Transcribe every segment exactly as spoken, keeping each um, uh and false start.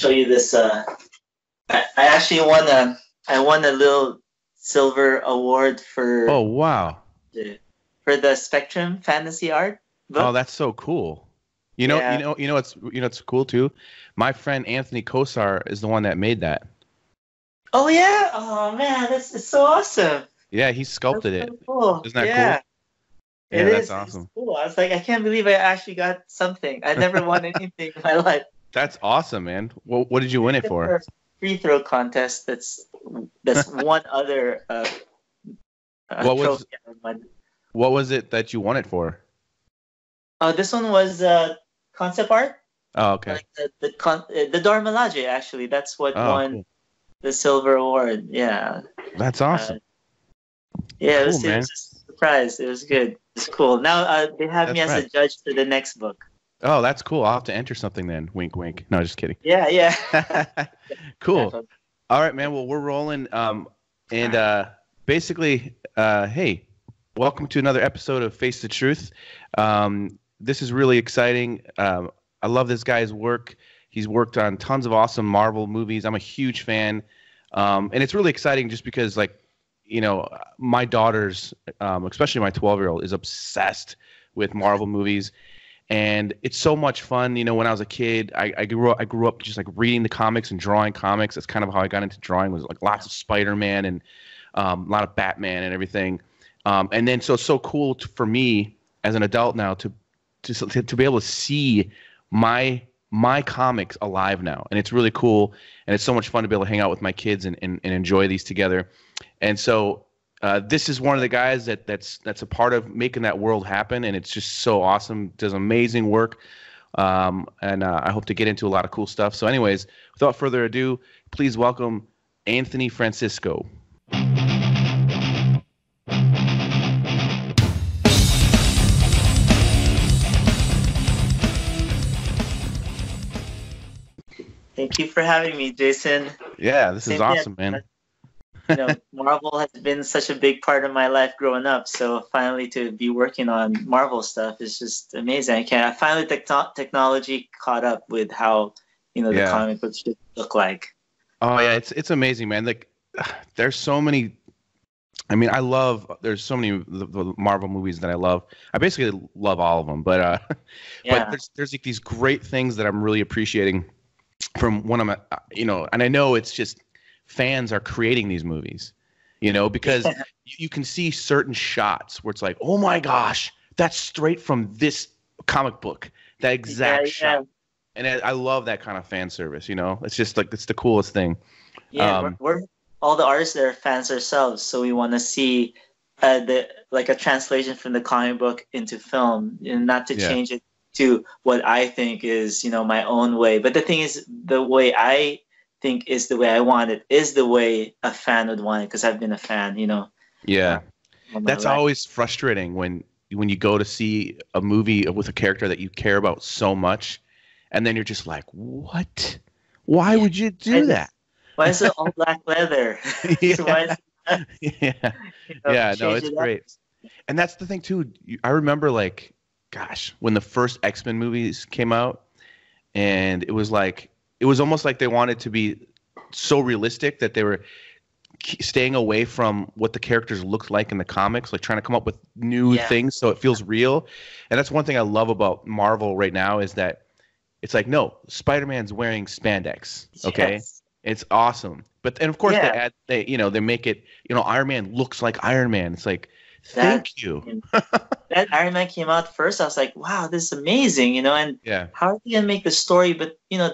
show you this. Uh, I, I actually won a I won a little silver award for. Oh wow! The, for the Spectrum fantasy art book. Oh, that's so cool. You know, yeah. you know, you know, it's you know, it's cool too. My friend Anthony Kosar is the one that made that. Oh yeah! Oh man, that's, that's so awesome. Yeah, he sculpted that's it. So cool. Isn't that yeah. cool? Yeah, it that's is awesome. It's cool. I was like, I can't believe I actually got something. I never won anything in my life. That's awesome, man. What, what did you win it for? Free throw contest. That's that's one other. Uh, uh, what was what was it that you won it for? Uh, this one was uh, concept art. Oh, okay. Like the the, con the Dora Milaje, actually. That's what oh, won cool. the silver award. Yeah. That's awesome. Uh, yeah, cool, it was, it was just a surprise. It was good. It's cool. Now uh, they have that's me as right. a judge for the next book. Oh, that's cool. I'll have to enter something then. Wink, wink. No, just kidding. Yeah, yeah. Cool. All right, man. Well, we're rolling. Um, and uh, basically, uh, hey, welcome to another episode of Face the Truth. Um, this is really exciting. Um, I love this guy's work. He's worked on tons of awesome Marvel movies. I'm a huge fan. Um, and it's really exciting just because, like, you know, my daughter's, um, especially my twelve-year-old, is obsessed with Marvel movies. And it's so much fun. You know, when I was a kid, I, I grew up, I grew up just like reading the comics and drawing comics. That's kind of how I got into drawing, was like lots of Spider-Man and um, a lot of Batman and everything. Um, and then so it's so cool to, for me as an adult now to, to to to be able to see my my comics alive now. And it's really cool. And it's so much fun to be able to hang out with my kids and and, and enjoy these together. And so Uh, this is one of the guys that that's that's a part of making that world happen, and it's just so awesome. Does amazing work, um, and uh, I hope to get into a lot of cool stuff. So, anyways, without further ado, please welcome Anthony Francisco. Thank you for having me, Jason. Yeah, this Same is awesome, man. man. You know, Marvel has been such a big part of my life growing up. So finally to be working on Marvel stuff is just amazing. I can't. I finally te technology caught up with how, you know, the yeah. comic books should look like. Oh yeah, it's it's amazing, man. Like there's so many. I mean, I love. There's so many the, the Marvel movies that I love. I basically love all of them. But uh, yeah. but there's there's like these great things that I'm really appreciating from when I'm, you know, and I know it's just. Fans are creating these movies, you know, because yeah. you can see certain shots where it's like, oh my gosh, that's straight from this comic book, that exact yeah, yeah. shot. And I, I love that kind of fan service, you know, it's just like, it's the coolest thing. Yeah, um, we're, we're all the artists that are fans ourselves. So we want to see uh, the like a translation from the comic book into film and not to yeah. change it to what I think is, you know, my own way. But the thing is, the way I think is the way I want it is the way a fan would want it, because I've been a fan, you know. Yeah, that's life. Always frustrating when when you go to see a movie with a character that you care about so much, and then you're just like, what? Why yeah. would you do I that? Just, why is it all black leather? yeah, so why is it yeah. You know, yeah no, it's it great. Up. And that's the thing too. I remember, like, gosh, when the first X-Men movies came out, and it was like. It was almost like they wanted to be so realistic that they were staying away from what the characters looked like in the comics, like trying to come up with new yeah. things so it feels real. And that's one thing I love about Marvel right now is that it's like, no, Spider-Man's wearing spandex, okay? Yes. It's awesome. But and of course yeah. they add they you know, they make it, you know, Iron Man looks like Iron Man. It's like That, Thank you. That Iron Man came out first. I was like, wow, this is amazing, you know, and yeah. how are they going to make the story, but you know,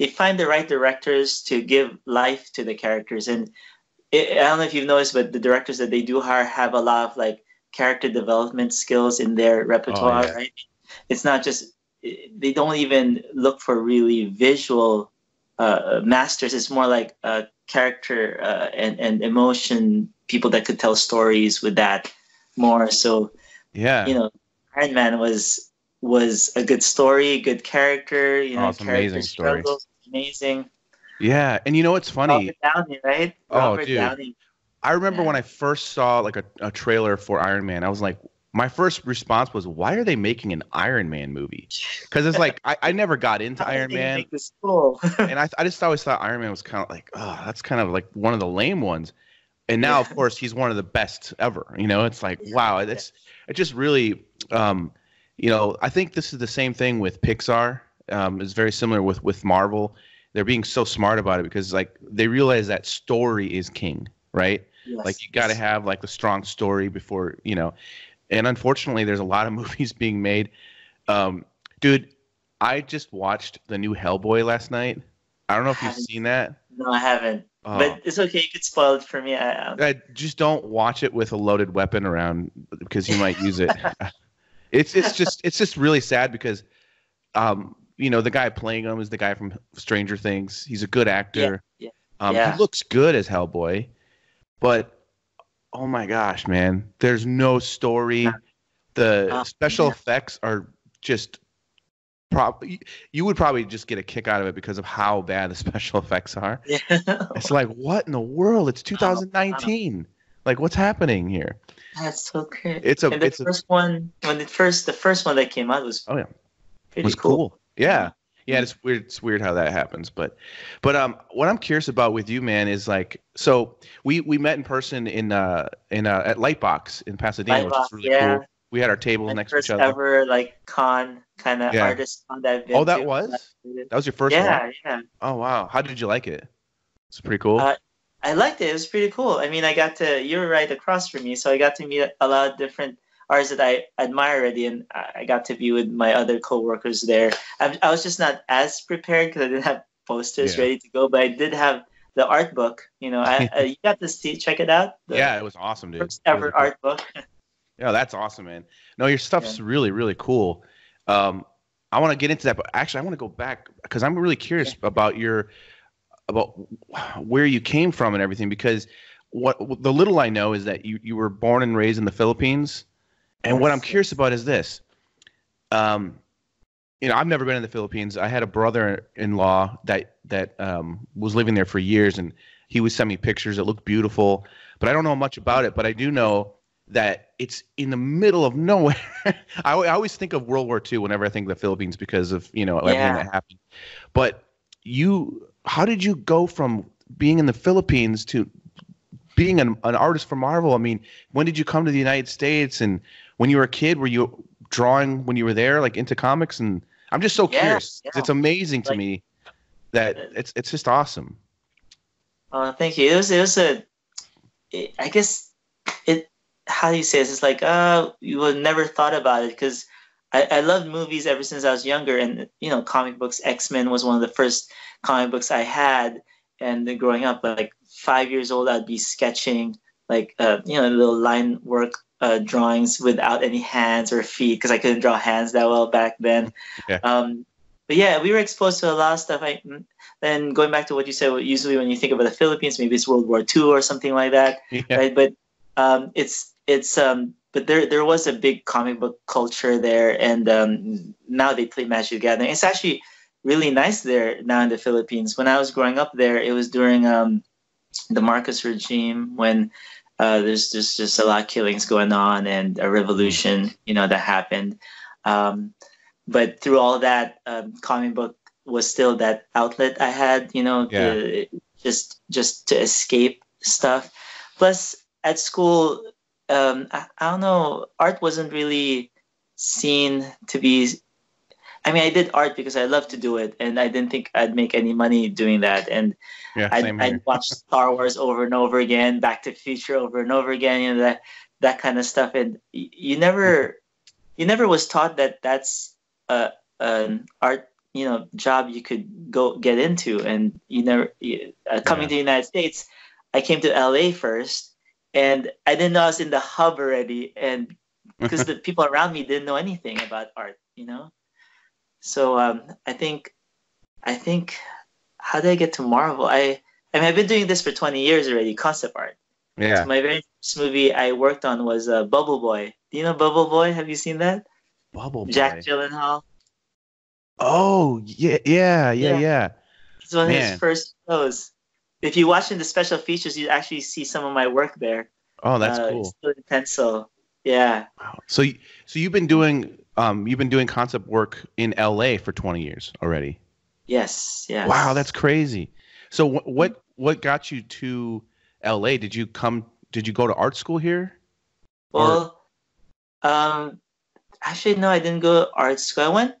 they find the right directors to give life to the characters. And it, I don't know if you've noticed, but the directors that they do hire have a lot of like character development skills in their repertoire, oh, yeah. right? It's not just, they don't even look for really visual uh, masters. It's more like uh, character uh, and, and emotion, people that could tell stories with that more. So, yeah, you know, Iron Man was, was a good story, good character, you know, oh, character amazing struggles. Story. Amazing. Yeah, and you know what's funny? Robert Downey, right? Robert oh, dude. Downey. I remember yeah. when I first saw like a, a trailer for Iron Man, I was like, my first response was, why are they making an Iron Man movie? Because it's like, I, I never got into Iron Man. This cool? And I, I just always thought Iron Man was kind of like, oh, that's kind of like one of the lame ones. And now, yeah. of course, he's one of the best ever. You know, it's like, wow, that's it just really, um, you know, I think this is the same thing with Pixar. Um, it's very similar with, with Marvel. They're being so smart about it because, like, they realize that story is king, right? Yes. Like, you got to have, like, a strong story before, you know. And unfortunately, there's a lot of movies being made. Um, dude, I just watched the new Hellboy last night. I don't know if you've seen that. No, I haven't. Oh. But it's okay. You could spoil it for me. I, I just don't watch it with a loaded weapon around because you might use it. it's it's just it's just really sad because, um, you know, the guy playing him is the guy from Stranger Things. He's a good actor. Yeah. Yeah. Um, yeah. He looks good as Hellboy, but. Oh my gosh, man! There's no story. The oh, special yeah. effects are just probably you would probably just get a kick out of it because of how bad the special effects are. Yeah. It's like, what in the world? It's two thousand nineteen. Oh, like, what's happening here? That's so crazy. It's a. And the it's first a, one when it first the first one that came out was. Oh yeah. Pretty was cool. cool. Yeah. Yeah. It's weird. It's weird how that happens, but, but um, what I'm curious about with you, man, is like, so we we met in person in uh in uh at Lightbox in Pasadena, Lightbox, which is really yeah. cool. We had our tables next to each other. First ever like con kind of yeah. artist con that I've been. Oh, that to. was that was your first yeah, one. Yeah, yeah. Oh wow, how did you like it? It's pretty cool. Uh, I liked it. It was pretty cool. I mean, I got to you were right across from me, so I got to meet a lot of different. artists that I admire already, and I got to be with my other co-workers there. I, I was just not as prepared because I didn't have posters yeah. ready to go, but I did have the art book. You know, I, I, you got to see, check it out. The yeah, it was awesome, dude. First ever art cool. book. Yeah, that's awesome, man. No, your stuff's yeah. really, really cool. Um, I want to get into that, but actually, I want to go back because I'm really curious yeah. about your about where you came from and everything. Because what the little I know is that you you were born and raised in the Philippines. And what I'm curious about is this, um, you know, I've never been in the Philippines. I had a brother-in-law that that um, was living there for years, and he would send me pictures. It looked beautiful, but I don't know much about it. But I do know that it's in the middle of nowhere. I, I always think of World War Two whenever I think of the Philippines because of you know everything yeah. that happened. But you, how did you go from being in the Philippines to being an, an artist for Marvel? I mean, when did you come to the United States? And when you were a kid, were you drawing when you were there, like into comics? And I'm just so yeah, curious. Yeah. It's amazing to like, me that it's it's just awesome. Oh, uh, thank you. It was it was a, it, I guess it. How do you say this? It's like uh, you would never thought about it because I, I loved movies ever since I was younger, and you know, comic books. X-Men was one of the first comic books I had, and then growing up, like five years old, I'd be sketching like uh, you know, little line work. Uh, drawings without any hands or feet because I couldn't draw hands that well back then. Yeah. Um, but yeah, we were exposed to a lot of stuff. I, then going back to what you said, well, usually when you think about the Philippines, maybe it's World War Two or something like that. Yeah. Right? But um, it's it's um, but there there was a big comic book culture there, and um, now they play Magic the Gathering. It's actually really nice there now in the Philippines. When I was growing up there, it was during um, the Marcos regime when. Uh, there's, there's just a lot of killings going on and a revolution, you know, that happened. Um, but through all that, um, comic book was still that outlet I had, you know, yeah. to, just just to escape stuff. Plus, at school, um, I, I don't know, art wasn't really seen to be. I mean, I did art because I love to do it, and I didn't think I'd make any money doing that. And yeah, I'd, I'd watch Star Wars over and over again, Back to the Future over and over again, you know, that that kind of stuff. And you never, you never was taught that that's a, an art, you know, job you could go get into. And you never you, uh, coming yeah. to the United States, I came to L A first, and I didn't know I was in the hub already, and because the people around me didn't know anything about art, you know. So um, I think, I think, how did I get to Marvel? I, I mean, I've been doing this for twenty years already, concept art. Yeah. So my very first movie I worked on was uh, Bubble Boy. Do you know Bubble Boy? Have you seen that? Bubble Boy. Jack Gyllenhaal. Oh, yeah, yeah, yeah, yeah. yeah. It's one of Man. his first shows. If you watch in the special features, you actually see some of my work there. Oh, that's uh, cool. Still in pencil. Yeah. Wow. So, so you've been doing um you've been doing concept work in L A for twenty years already. Yes. Yeah. Wow, that's crazy. So wh what what got you to L A? Did you come? Did you go to art school here? Well, or? um, actually, no, I didn't go to art school. I went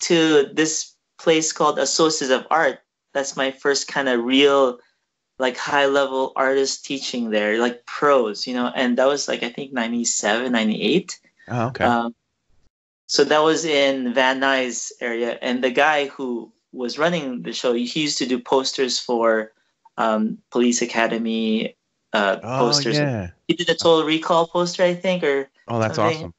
to this place called Associates of Art. That's my first kind of real, like, high-level artist teaching there, like pros, you know. And that was, like, I think ninety-seven, ninety-eight. Oh, okay. Um, so that was in Van Nuys area. And the guy who was running the show, he used to do posters for um, Police Academy uh, oh, posters. Yeah. He did a Total Recall poster, I think, or oh, that's something. Awesome.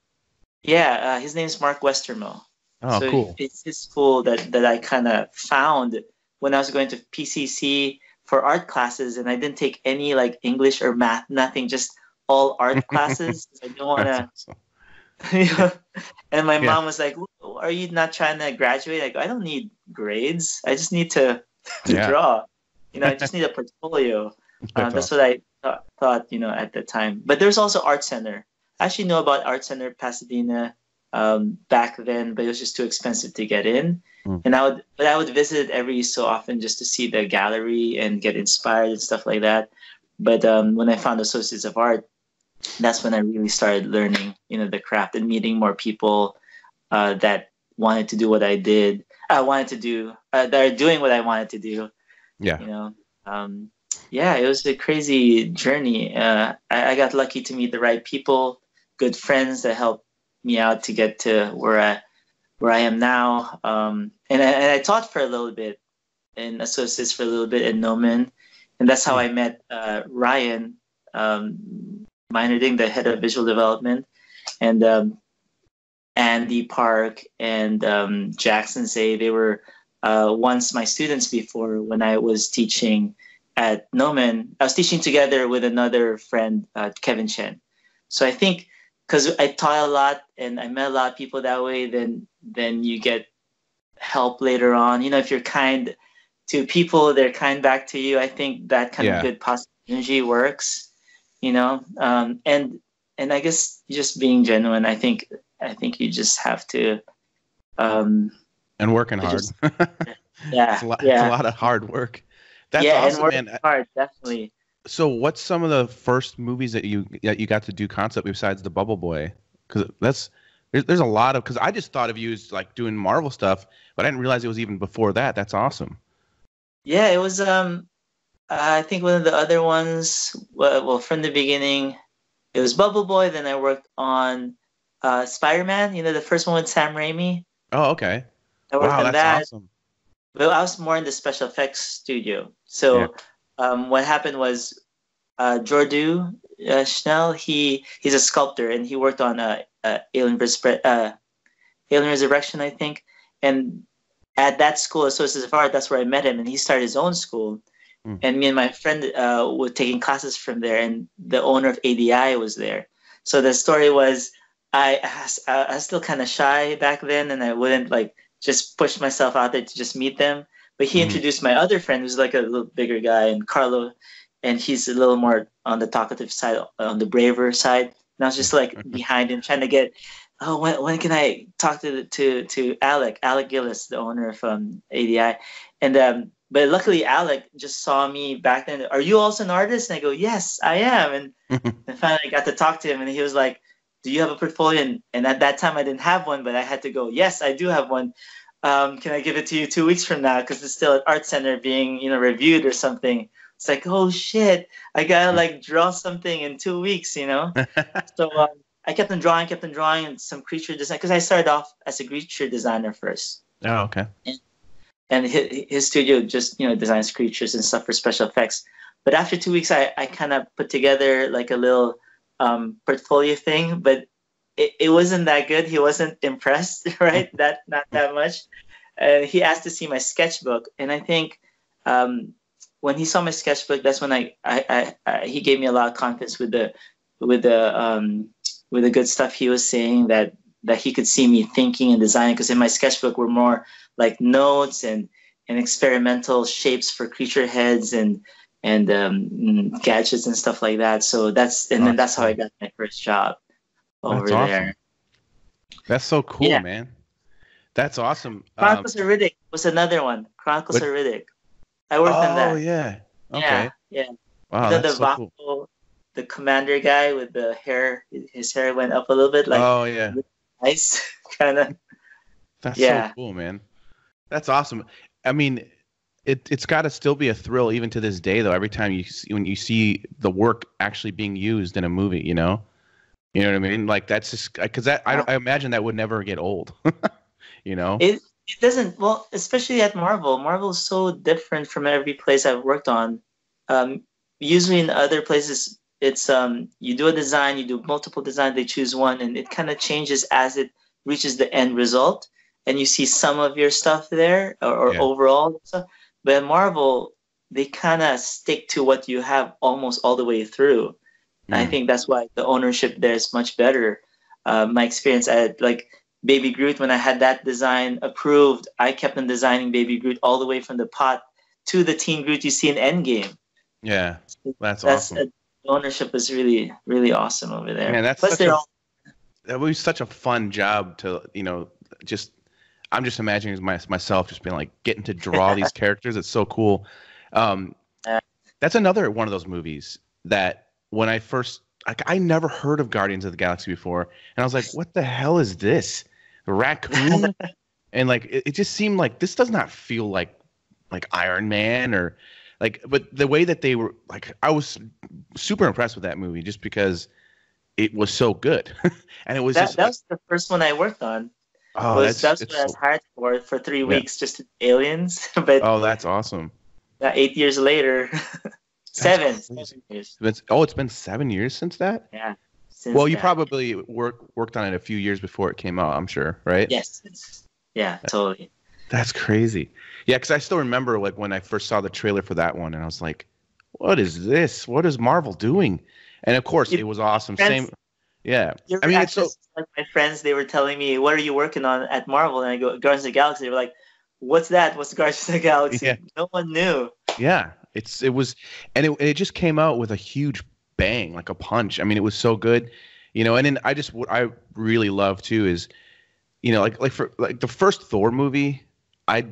Yeah, uh, his name's Mark Westermill. Oh, so cool. It's his school that, that I kind of found when I was going to P C C for art classes, and I didn't take any, like, English or math, nothing, just all art classes. I don't want to, awesome. You know? And my yeah. mom was like, are you not trying to graduate? I go, I don't need grades. I just need to, to yeah. draw. You know, I just need a portfolio. That's, um, that's awesome. What I th thought, you know, at the time. But there's also Art Center. I actually know about Art Center Pasadena um, back then, but it was just too expensive to get in. And I would, but I would visit every so often just to see the gallery and get inspired and stuff like that. But um, when I found Associates of Art, that's when I really started learning, you know, the craft and meeting more people uh, that wanted to do what I did. I wanted to do uh, that are doing what I wanted to do. Yeah, you know, um, yeah, it was a crazy journey. Uh, I, I got lucky to meet the right people, good friends that helped me out to get to where I. where I am now. Um, and, I, and I taught for a little bit in Associates for a little bit in Nomen. And that's how I met uh, Ryan um, Meinerding, the head of visual development, and um, Andy Park and um, Jackson Zay. They were uh, once my students before when I was teaching at Nomen. I was teaching together with another friend, uh, Kevin Chen. So I think because I taught a lot and I met a lot of people that way, then then you get help later on. You know, if you're kind to people, they're kind back to you. I think that kind yeah. of good positive energy works, you know. Um, and and I guess just being genuine. I think I think you just have to. Um, and working hard. Just, yeah, it's a lot, yeah, it's a lot of hard work. That's yeah, awesome, and working man. hard, definitely. So what's some of the first movies that you that you got to do concept besides the Bubble Boy? Because that's there's, there's a lot of because I just thought of you as like doing Marvel stuff, but I didn't realize it was even before that. That's awesome. Yeah, it was. Um, I think one of the other ones. Well, well from the beginning, it was Bubble Boy. Then I worked on uh, Spider-Man. You know, the first one with Sam Raimi. Oh, okay. I worked wow, on that's that. awesome. But I was more in the special effects studio, so. Yeah. Um, what happened was uh, Jordu uh, Schnell, he, he's a sculptor, and he worked on uh, uh, Alien, Res uh, Alien Resurrection, I think. And at that school, Associates of Art, that's where I met him, and he started his own school. Mm. And me and my friend uh, were taking classes from there, and the owner of A D I was there. So the story was I, I, I was still kind of shy back then, and I wouldn't like just push myself out there to just meet them. But he introduced my other friend, who's like a little bigger guy, and Carlo, and he's a little more on the talkative side, on the braver side. And I was just like behind him, trying to get, oh, when, when can I talk to to to Alec, Alec Gillis, the owner of um, A D I, and um, but luckily Alec just saw me back then. Are you also an artist? And I go, yes, I am. And, and finally I got to talk to him, and he was like, do you have a portfolio? And, and at that time I didn't have one, but I had to go, yes, I do have one. Um, can I give it to you two weeks from now? Because it's still at Art Center being, you know, reviewed or something. It's like, oh shit, I gotta like draw something in two weeks, you know. So um, I kept on drawing, kept on drawing, and some creature design because I started off as a creature designer first. Oh, okay. And, and his, his studio just, you know, designs creatures and stuff for special effects. But after two weeks, I I kind of put together like a little um, portfolio thing, but. It, it wasn't that good. He wasn't impressed, right? That not that much. And uh, he asked to see my sketchbook, and I think um, when he saw my sketchbook, that's when I, I, I, I he gave me a lot of confidence with the with the um, with the good stuff he was saying that that he could see me thinking and designing. Because in my sketchbook were more like notes and and experimental shapes for creature heads and and um, gadgets and stuff like that. So that's and then that's how I got my first job. over That's awesome. there. That's so cool, yeah. man. That's awesome. Chronicles um, of Riddick was another one. Chronicles what? of Riddick. I worked oh, on that. Oh, yeah. Okay. Yeah. yeah. Wow, the, that's the so vocal, cool. The commander guy with the hair, his hair went up a little bit. Like, oh, yeah. Nice. kind of. That's yeah. so cool, man. That's awesome. I mean, it, it's got to still be a thrill even to this day, though, every time you see, when you see the work actually being used in a movie, you know? You know what I mean? Like, that's just, because that, I, I imagine that would never get old. You know? It it doesn't, well, especially at Marvel. Marvel's so different from every place I've worked on. Um, usually in other places, it's um, you do a design, you do multiple designs, they choose one, and it kind of changes as it reaches the end result. And you see some of your stuff there, or, or yeah. overall stuff. But at Marvel, they kind of stick to what you have almost all the way through. And I think that's why the ownership there is much better. Uh, my experience at like Baby Groot, when I had that design approved, I kept on designing Baby Groot all the way from the pot to the Teen Groot you see in Endgame. Yeah, that's, that's awesome. Uh, ownership is really, really awesome over there. Man, that's Plus such a, all... that was such a fun job to, you know, just, I'm just imagining my, myself just being like, getting to draw these characters. It's so cool. Um, that's another one of those movies that, when I first, like, I never heard of Guardians of the Galaxy before, and I was like, "What the hell is this? A raccoon?" And like, it, it just seemed like this does not feel like, like Iron Man or, like, but the way that they were, like, I was super impressed with that movie just because it was so good, and it was that, just, that was the first one I worked on. Oh, was, that's, that's what I was hired for for three weeks, yeah. just to aliens. But oh, that's awesome. Eight years later. Seven, seven years. It's, oh, it's been seven years since that? Yeah. Since well, you that. probably work, worked on it a few years before it came out, I'm sure, right? Yes. Yeah, that, totally. That's crazy. Yeah, because I still remember like when I first saw the trailer for that one, and I was like, what is this? What is Marvel doing? And, of course, it, it was awesome. Friends, Same. Yeah. I mean, it's so... Like my friends, they were telling me, what are you working on at Marvel? And I go, Guardians of the Galaxy. They were like, what's that? What's Guardians of the Galaxy? Yeah. No one knew. Yeah. It's it was, and it it just came out with a huge bang, like a punch. I mean, it was so good, you know. And then I just what I really love too is, you know, like like for like the first Thor movie, I,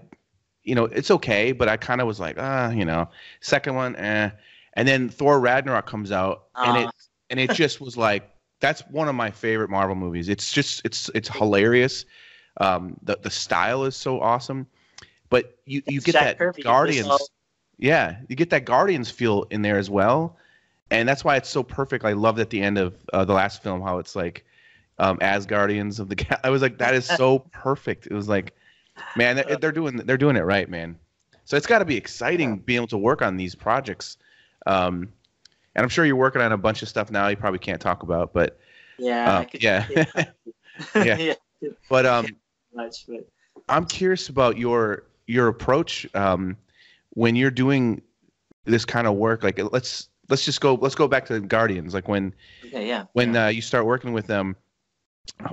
you know, it's okay, but I kind of was like ah, you know, second one, eh. And then Thor: Ragnarok comes out, uh. and it and it just was like that's one of my favorite Marvel movies. It's just it's it's hilarious. Um, the the style is so awesome, but you you get Jack that Kirby Guardians. Yeah, you get that Guardians feel in there as well, and that's why it's so perfect. I love at the end of uh, the last film how it's like, um, as Guardians of the Galaxy. I was like, that is so perfect. It was like, man, they're, they're doing they're doing it right, man. So it's got to be exciting yeah. being able to work on these projects, um, and I'm sure you're working on a bunch of stuff now you probably can't talk about, but yeah, uh, I could, yeah. yeah, yeah, yeah. But um, much, but... I'm curious about your your approach. Um, When you're doing this kind of work, like let's let's just go let's go back to Guardians. Like when okay, yeah, when yeah. Uh, you start working with them,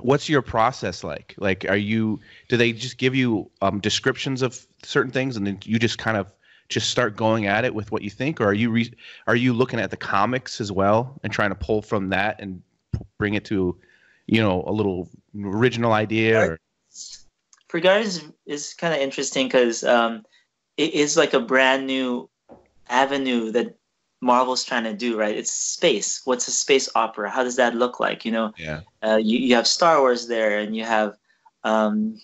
what's your process like? Like, are you do they just give you um, descriptions of certain things and then you just kind of just start going at it with what you think, or are you re are you looking at the comics as well and trying to pull from that and bring it to, you know, a little original idea? Or? For Guardians is kind of interesting because. Um, It is like a brand new avenue that Marvel's trying to do, right? It's space. What's a space opera? How does that look like? You know, yeah. uh, you you have Star Wars there, and you have, um,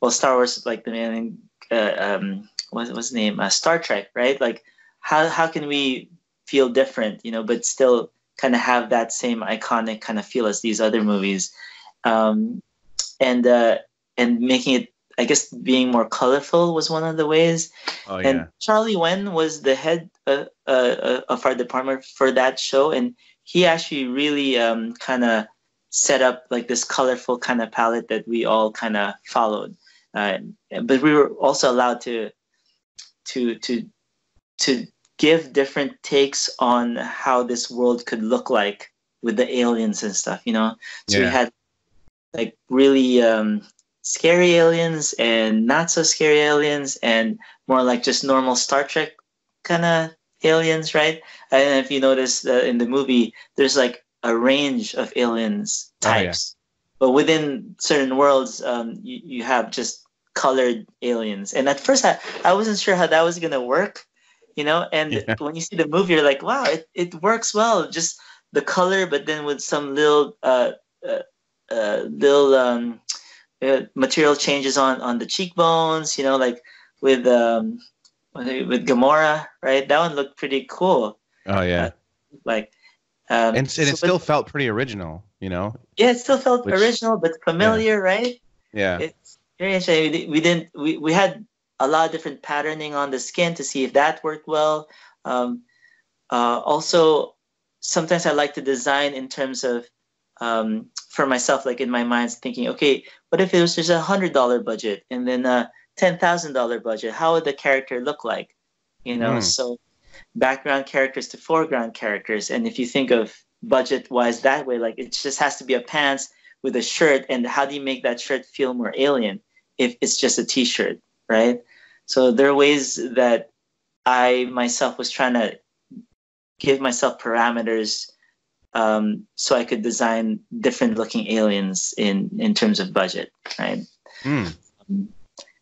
well, Star Wars like the man, uh, um, what what's his name? Uh, Star Trek, right? Like, how how can we feel different, you know, but still kind of have that same iconic kind of feel as these other movies, um, and uh, and making it. I guess being more colorful was one of the ways. Oh, yeah. And Charlie Wen was the head uh, uh, of our department for that show. And he actually really um, kind of set up like this colorful kind of palette that we all kind of followed. Uh, but we were also allowed to, to, to, to give different takes on how this world could look like with the aliens and stuff, you know? So yeah. we had like really, um, scary aliens and not so scary aliens and more like just normal Star Trek kind of aliens, right? I don't know if you notice uh, in the movie, there's like a range of aliens types. Oh, yeah. But within certain worlds, um, you, you have just colored aliens. And at first, I, I wasn't sure how that was going to work, you know? And yeah. when you see the movie, you're like, wow, it, it works well. Just the color, but then with some little uh, uh, uh, little um, uh, material changes on, on the cheekbones, you know, like with um, with Gamora, right? That one looked pretty cool. Oh, yeah. Uh, like... Um, and, and so, it still but, felt pretty original, you know? Yeah, it still felt Which, original, but familiar, yeah. right? Yeah. It's very interesting. We, we, didn't, we, we had a lot of different patterning on the skin to see if that worked well. Um, uh, also, sometimes I like to design in terms of, um, for myself, like in my mind, thinking, okay, what if it was just a one hundred dollar budget and then a ten thousand dollar budget? How would the character look like? You know, mm. so... background characters to foreground characters. And if you think of budget wise that way, like it just has to be a pants with a shirt, and how do you make that shirt feel more alien if it's just a t-shirt, right? So there are ways that I myself was trying to give myself parameters um, so I could design different looking aliens in, in terms of budget, right? Mm.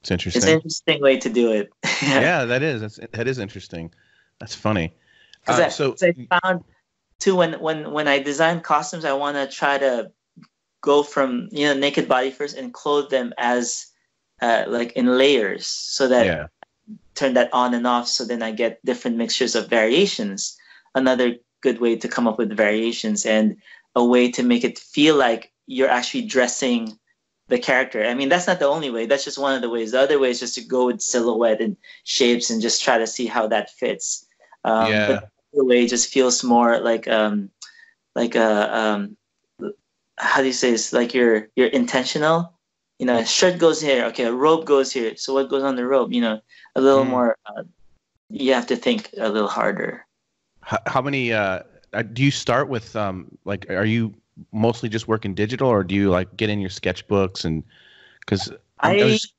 It's interesting. It's an interesting way to do it. Yeah, that is. That's, that is interesting. That's funny. Because uh, I, so, I found, too, when, when, when I design costumes, I want to try to go from, you know, naked body first and clothe them as, uh, like, in layers so that yeah. I turn that on and off so then I get different mixtures of variations. Another good way to come up with variations and a way to make it feel like you're actually dressing the character. I mean, that's not the only way. That's just one of the ways. The other way is just to go with silhouette and shapes and just try to see how that fits. Um, yeah. But the other way just feels more like, um, like a, um, how do you say this? Like you're you're intentional. You know, a shirt goes here. Okay, a robe goes here. So what goes on the robe? You know, a little mm. more. Uh, you have to think a little harder. How, how many? Uh, do you start with? Um, like, are you mostly just working digital, or do you like get in your sketchbooks? And because I, I was...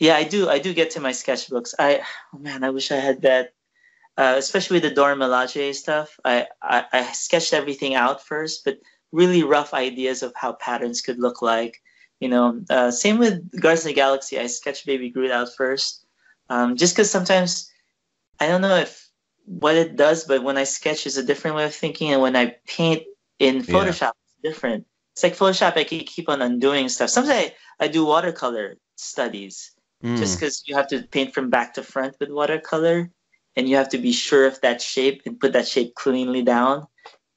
yeah, I do. I do get to my sketchbooks. I oh man, I wish I had that. Uh, especially with the Dora Milaje stuff, I, I, I sketched everything out first, but really rough ideas of how patterns could look like. You know, uh, same with Guardians of the Galaxy, I sketched Baby Groot out first. Um, just because sometimes, I don't know if what it does, but when I sketch is a different way of thinking, and when I paint in Photoshop, yeah. it's different. It's like Photoshop, I can keep on undoing stuff. Sometimes I, I do watercolor studies, mm. just because you have to paint from back to front with watercolor. And you have to be sure of that shape and put that shape cleanly down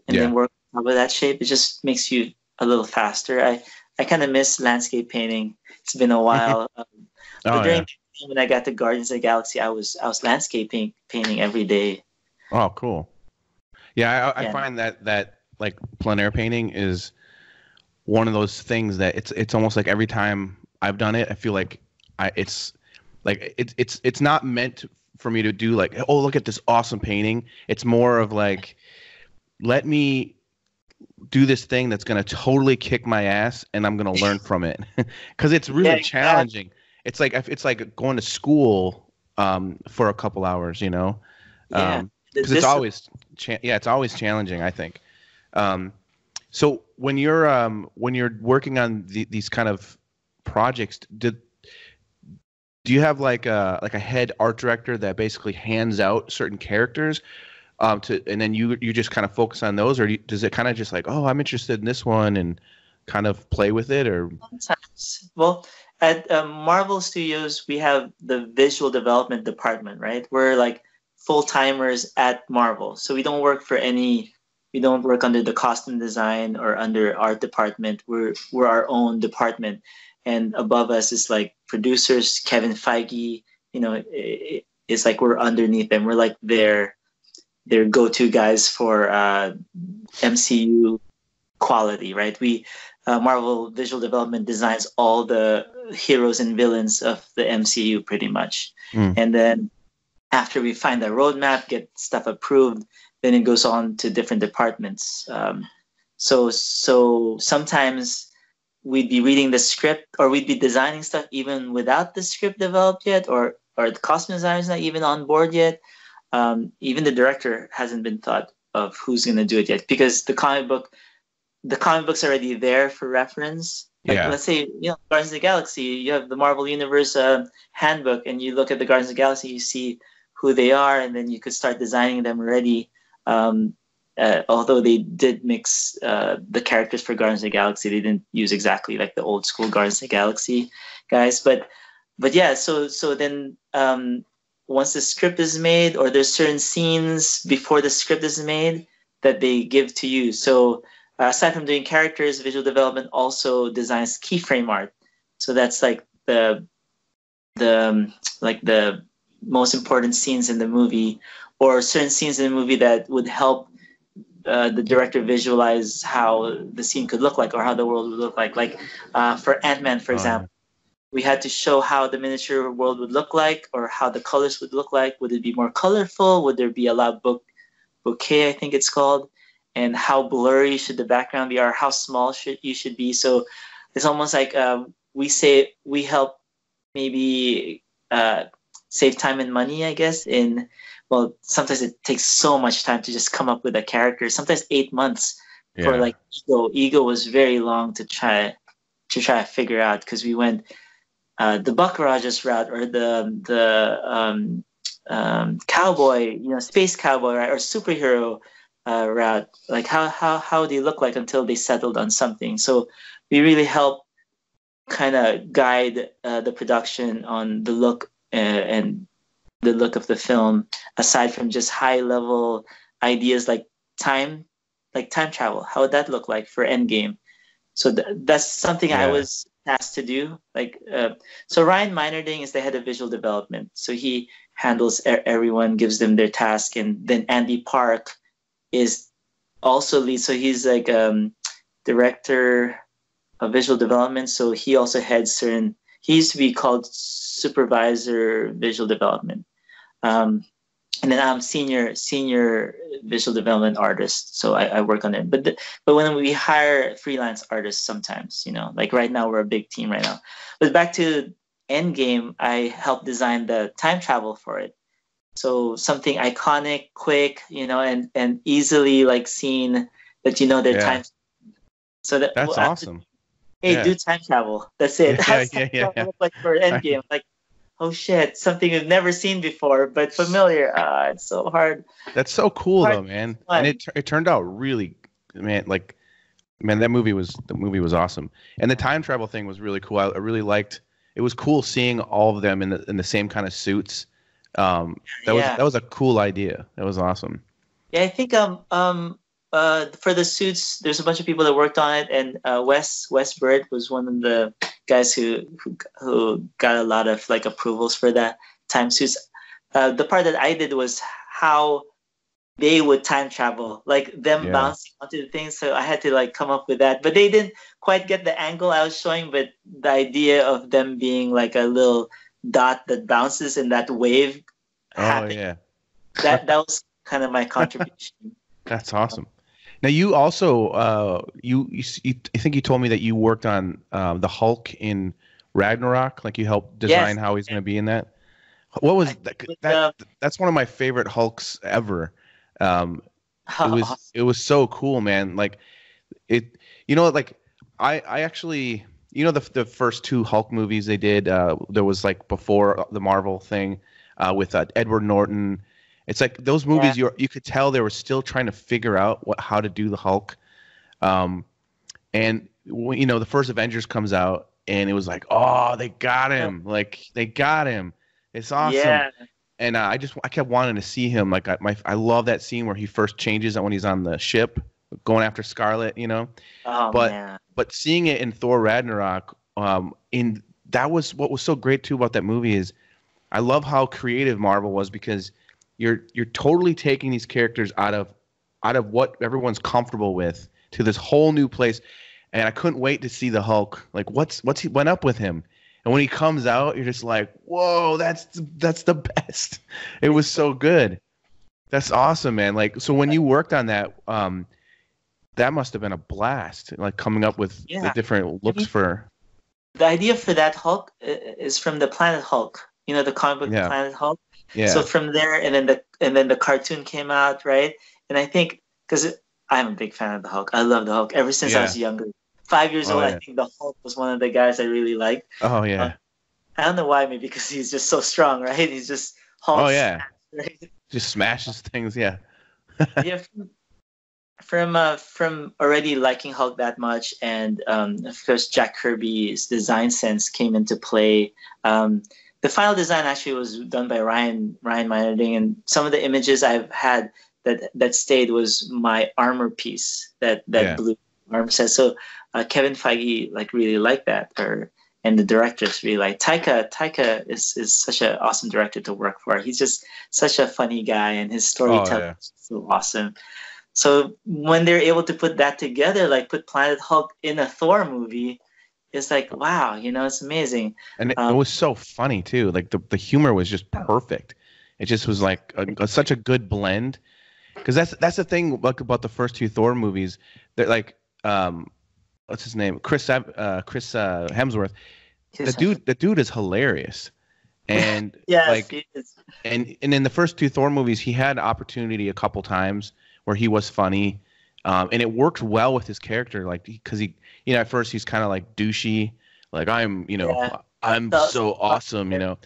and yeah. then work with that shape. It just makes you a little faster. I, I kind of miss landscape painting. It's been a while. um, oh, but during yeah. the time when I got to Guardians of the Galaxy, I was I was landscaping painting every day. Oh, cool. Yeah, I, I yeah. find that, that like plein air painting is one of those things that it's it's almost like every time I've done it, I feel like I it's like it, it's it's not meant to, for me to do like, oh, look at this awesome painting. It's more of like, let me do this thing that's going to totally kick my ass and I'm going to learn from it. Because it's really yeah, challenging. Yeah. It's like it's like going to school um, for a couple hours, you know? Because um, yeah. it's always cha- yeah, it's always challenging, I think. Um, so when you're um, when you're working on the, these kind of projects, did Do you have like a like a head art director that basically hands out certain characters, um, to and then you you just kind of focus on those, or do you, does it kind of just like, oh, I'm interested in this one and kind of play with it, or? Sometimes. Well, at uh, Marvel Studios we have the visual development department, right? We're like full timers at Marvel, so we don't work for any. We don't work under the costume design or under art department. We're we're our own department. And above us is like producers, Kevin Feige, you know, it, it's like we're underneath them. We're like their, their go-to guys for uh, M C U quality, right? We, uh, Marvel Visual Development designs all the heroes and villains of the M C U pretty much. Mm. And then after we find a roadmap, get stuff approved, then it goes on to different departments. Um, so, so sometimes... we'd be reading the script, or we'd be designing stuff even without the script developed yet, or or the costume designer is not even on board yet. Um, even the director hasn't been thought of who's going to do it yet, because the comic book, the comic book's already there for reference. Like, yeah. Let's say, you know, Guardians of the Galaxy, you have the Marvel Universe uh, handbook, and you look at the Guardians of the Galaxy, you see who they are, and then you could start designing them already. Um, uh, although they did mix uh, the characters for Guardians of the Galaxy, they didn't use exactly like the old school Guardians of the Galaxy guys. But, but yeah, so so then um, once the script is made, or there's certain scenes before the script is made that they give to you. So uh, aside from doing characters, visual development also designs keyframe art. So that's like the the um, like the most important scenes in the movie, or certain scenes in the movie that would help uh, the director visualize how the scene could look like, or how the world would look like. Like uh, for Ant-Man, for example, we had to show how the miniature world would look like, or how the colors would look like. Would it be more colorful? Would there be a loud bo- bouquet, I think it's called? And how blurry should the background be, or how small should you should be? So it's almost like uh, we say we help maybe uh, save time and money, I guess, in... Well, sometimes it takes so much time to just come up with a character. Sometimes eight months yeah. for like Ego. Ego was very long to try to try to figure out, because we went uh, the Buck Rogers route, or the the um, um, cowboy, you know, space cowboy, right, or superhero uh, route. Like how how how they look like, until they settled on something. So we really help kind of guide uh, the production on the look and. and the look of the film, aside from just high level ideas like time, like time travel. How would that look like for Endgame? So th- that's something yeah. I was asked to do. Like, uh, so Ryan Meinerding is the head of visual development. So he handles er- everyone, gives them their task. And then Andy Park is also lead. So he's like um, director of visual development. So he also heads certain, he used to be called supervisor visual development. Um, and then I'm senior senior visual development artist, so I, I work on it. But the, but when we hire freelance artists sometimes, you know, like right now we're a big team right now. But back to Endgame, I helped design the time travel for it. So something iconic, quick, you know, and, and easily like seen that, you know, their yeah. time. So that, That's well, awesome. Hey, yeah. do time travel. That's it. That's yeah, yeah, yeah. Like for Endgame, like, oh shit, something we've never seen before, but familiar. Ah, it's so hard. That's so cool, hard though, man. Fun. And it it turned out really, man. Like, man, that movie was the movie was awesome, and the time travel thing was really cool. I, I really liked. It was cool seeing all of them in the in the same kind of suits. Um, that yeah. was that was a cool idea. That was awesome. Yeah, I think um um. Uh, for the suits, there's a bunch of people that worked on it, and uh, Wes Wes Bird was one of the guys who, who who got a lot of like approvals for that time suits. Uh, the part that I did was how they would time travel, like them yeah. bouncing onto the things. So I had to like come up with that, but they didn't quite get the angle I was showing. But the idea of them being like a little dot that bounces in that wave, oh happening, yeah, that that was kind of my contribution. That's awesome. Now, you also, uh, you, you, you, I think you told me that you worked on um, the Hulk in Ragnarok. Like you helped design yes. how he's going to be in that. What was I, that? With, that uh, that's one of my favorite Hulks ever. Um, it was, it was so cool, man. Like it, you know, like I, I actually, you know, the the first two Hulk movies they did, uh, there was like before the Marvel thing uh, with uh, Edward Norton. It's like those movies yeah. you you could tell they were still trying to figure out what how to do the Hulk, um, and you know the first Avengers comes out and it was like, oh, they got him, like they got him, it's awesome. Yeah. And uh, I just I kept wanting to see him. Like I my I love that scene where he first changes when he's on the ship going after Scarlet, you know. Oh, but man. But seeing it in Thor Ragnarok, um, in that was what was so great too about that movie is, I love how creative Marvel was, because You're you're totally taking these characters out of out of what everyone's comfortable with to this whole new place, and I couldn't wait to see the Hulk. Like, what's what's he went up with him? And when he comes out, you're just like, whoa, that's that's the best. It was so good. That's awesome, man. Like, so when you worked on that, um, that must have been a blast. Like coming up with yeah. the different looks for. The idea for that Hulk is from the Planet Hulk. You know, the comic book yeah. Planet Hulk. Yeah. So from there, and then the and then the cartoon came out, right? And I think because I'm a big fan of the Hulk. I love the Hulk ever since yeah. I was younger. Five years oh, old, yeah. I think the Hulk was one of the guys I really liked. Oh, yeah. Uh, I don't know why, maybe because he's just so strong, right? He's just Hulk. Oh, yeah. Smashed, right? Just smashes things, yeah. yeah, from from, uh, from already liking Hulk that much, and um, of course, Jack Kirby's design sense came into play. Um, the final design actually was done by Ryan Ryan Meinerding, and some of the images I've had that that stayed was my armor piece, that that yeah. blue armor set. So uh, Kevin Feige like really liked that, or and the directors really liked. Taika Taika is is such an awesome director to work for. He's just such a funny guy, and his storytelling oh, yeah. is so awesome. So when they're able to put that together, like put Planet Hulk in a Thor movie, it's like, wow, you know, it's amazing. And it, um, it was so funny too. Like the, the humor was just perfect. It just was like a, a, such a good blend. Because that's that's the thing like, about the first two Thor movies. They're like, um, what's his name, Chris uh, Chris uh, Hemsworth. The dude, the dude is hilarious. And yes, like, he is. And and in the first two Thor movies, he had opportunity a couple times where he was funny. Um, and it worked well with his character, like because he, you know, at first he's kind of like douchey, like I'm, you know, yeah. I'm so awesome, you know.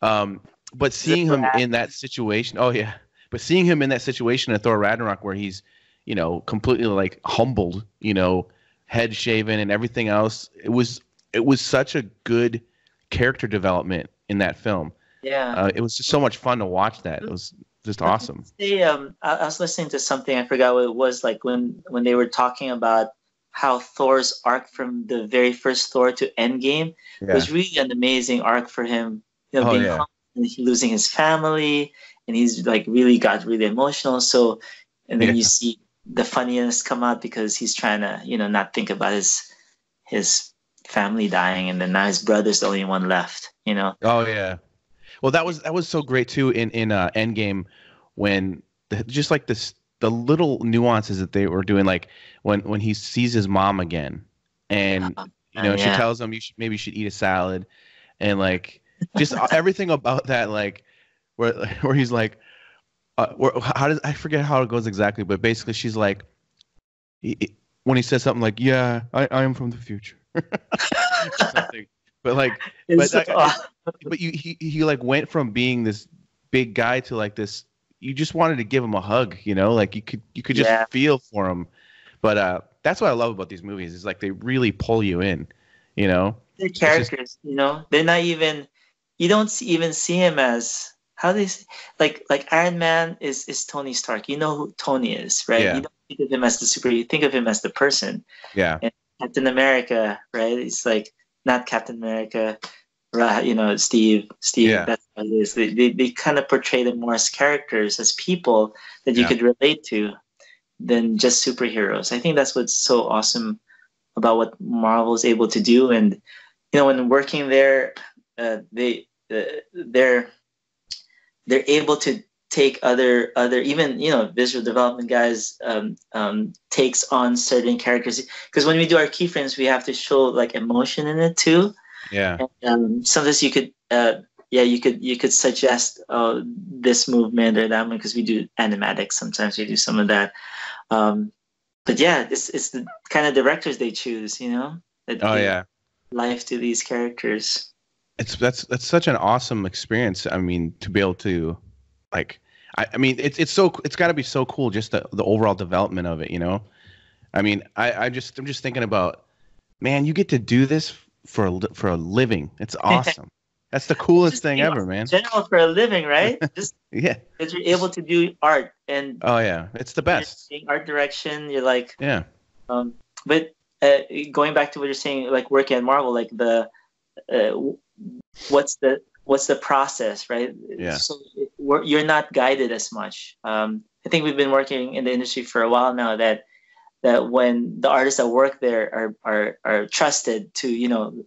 Um, but seeing him in that situation, oh yeah, but seeing him in that situation in Thor: Ragnarok, where he's, you know, completely like humbled, you know, head shaven and everything else, it was it was such a good character development in that film. Yeah, uh, it was just so much fun to watch that. It was. Just awesome. They, um, I, I was listening to something, I forgot what it was, like when, when they were talking about how Thor's arc from the very first Thor to Endgame yeah. was really an amazing arc for him. You know, oh, being yeah. humble and losing his family, and he's like really got really emotional. So, and then yeah. you see the funniness come out because he's trying to, you know, not think about his his family dying, and then now his brother's the only one left. You know. Oh yeah. Well, that was that was so great too in in uh, Endgame, when the, just like this the little nuances that they were doing, like when when he sees his mom again, and you know oh, yeah. she tells him you should maybe you should eat a salad, and like just everything about that, like where where he's like, uh, where, how does I forget how it goes exactly, but basically she's like, he, when he says something like yeah I I am from the future, or something. But like, but, so like but you he he like went from being this big guy to like this. You just wanted to give him a hug, you know. Like you could you could just yeah. feel for him. But uh, that's what I love about these movies is like they really pull you in, you know. The characters, just, you know, they're not even. You don't see, even see him as how they say, like like Iron Man is is Tony Stark. You know who Tony is, right? Yeah. You don't think of him as the super. You think of him as the person. Yeah. And Captain America, right? It's like. Not Captain America, you know, Steve, Steve, yeah. that's what it is. They, they, they kind of portray them more as characters, as people that you yeah. could relate to than just superheroes. I think that's what's so awesome about what Marvel is able to do. And, you know, when working there, uh, they, uh, they're, they're able to take other, other even, you know, visual development guys um, um, takes on certain characters. Because when we do our keyframes, we have to show like emotion in it too. Yeah. And, um, sometimes you could, uh, yeah, you could you could suggest uh, this movement or that one, because we do animatics. Sometimes we do some of that. Um, but yeah, it's, it's the kind of directors they choose, you know? That oh, yeah. life to these characters. It's that's that's such an awesome experience. I mean, to be able to, like, I, I mean, it's it's so it's got to be so cool, just the, the overall development of it, you know. I mean, I, I just I'm just thinking about, man, you get to do this for a, for a living. It's awesome. That's the coolest thing ever, awesome, man. General for a living, right? Just yeah, because you're able to do art and oh yeah, it's the best. Art direction, you're like yeah. Um, but uh, going back to what you're saying, like working at Marvel, like the uh, what's the what's the process, right? Yeah. So it, you're not guided as much. Um, I think we've been working in the industry for a while now that that when the artists that work there are are, are trusted to, you know,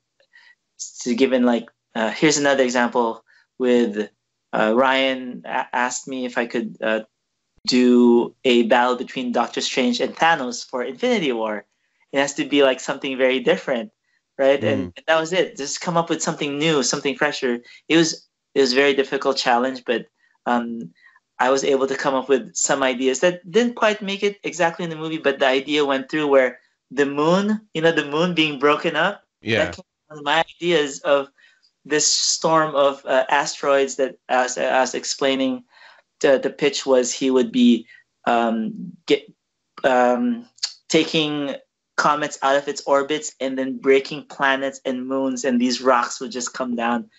to given like, uh, here's another example with uh, Ryan a- asked me if I could uh, do a battle between Doctor Strange and Thanos for Infinity War. It has to be like something very different, right? Mm. And, and that was it. Just come up with something new, something fresher. It was, it was a very difficult challenge, but Um, I was able to come up with some ideas that didn't quite make it exactly in the movie, but the idea went through where the moon, you know, the moon being broken up. Yeah. That came from my ideas of this storm of uh, asteroids that, as I was explaining, the, the pitch was he would be um, get um, taking comets out of its orbits and then breaking planets and moons, and these rocks would just come down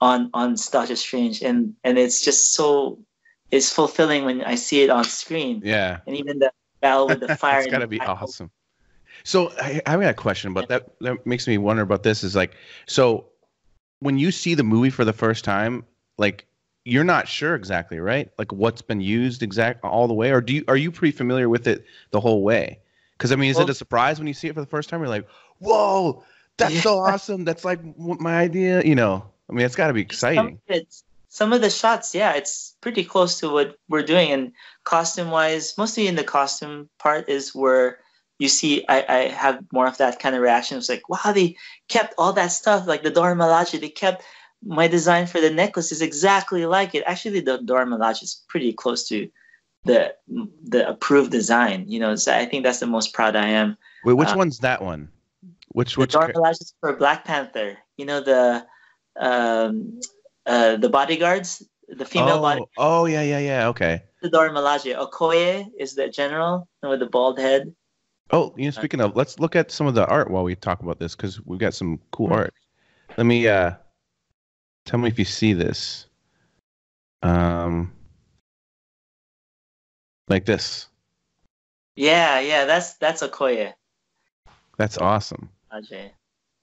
on on Doctor Strange, and and it's just so it's fulfilling when I see it on screen. Yeah, and even the battle with the fire. It's gotta be awesome. So I, I got a question, but that that makes me wonder about this. Is like, so when you see the movie for the first time, like you're not sure exactly, right? Like what's been used exact all the way, or do you are you pretty familiar with it the whole way? Because I mean, is well, it a surprise when you see it for the first time? You're like, whoa, that's yeah. so awesome. That's like my idea, you know. I mean, it's got to be exciting. Some of, some of the shots, yeah, it's pretty close to what we're doing. And costume-wise, mostly in the costume part is where you see I, I have more of that kind of reaction. It's like, wow, they kept all that stuff. Like the Dora Milaje, they kept my design for the necklace is exactly like it. Actually, the Dora Milaje is pretty close to the the approved design. You know, so I think that's the most proud I am. Wait, which um, one's that one? Which, which the Dora Milaje is for Black Panther. You know, the... Um, uh, the bodyguards, the female oh, bodyguards. Oh, yeah, yeah, yeah, okay. The Dora Milaje. Okoye is the general with the bald head. Oh, you know, speaking of, let's look at some of the art while we talk about this, because we've got some cool mm-hmm. art. Let me, uh, tell me if you see this. Um, like this. Yeah, yeah, that's, that's Okoye. That's awesome. Ajay.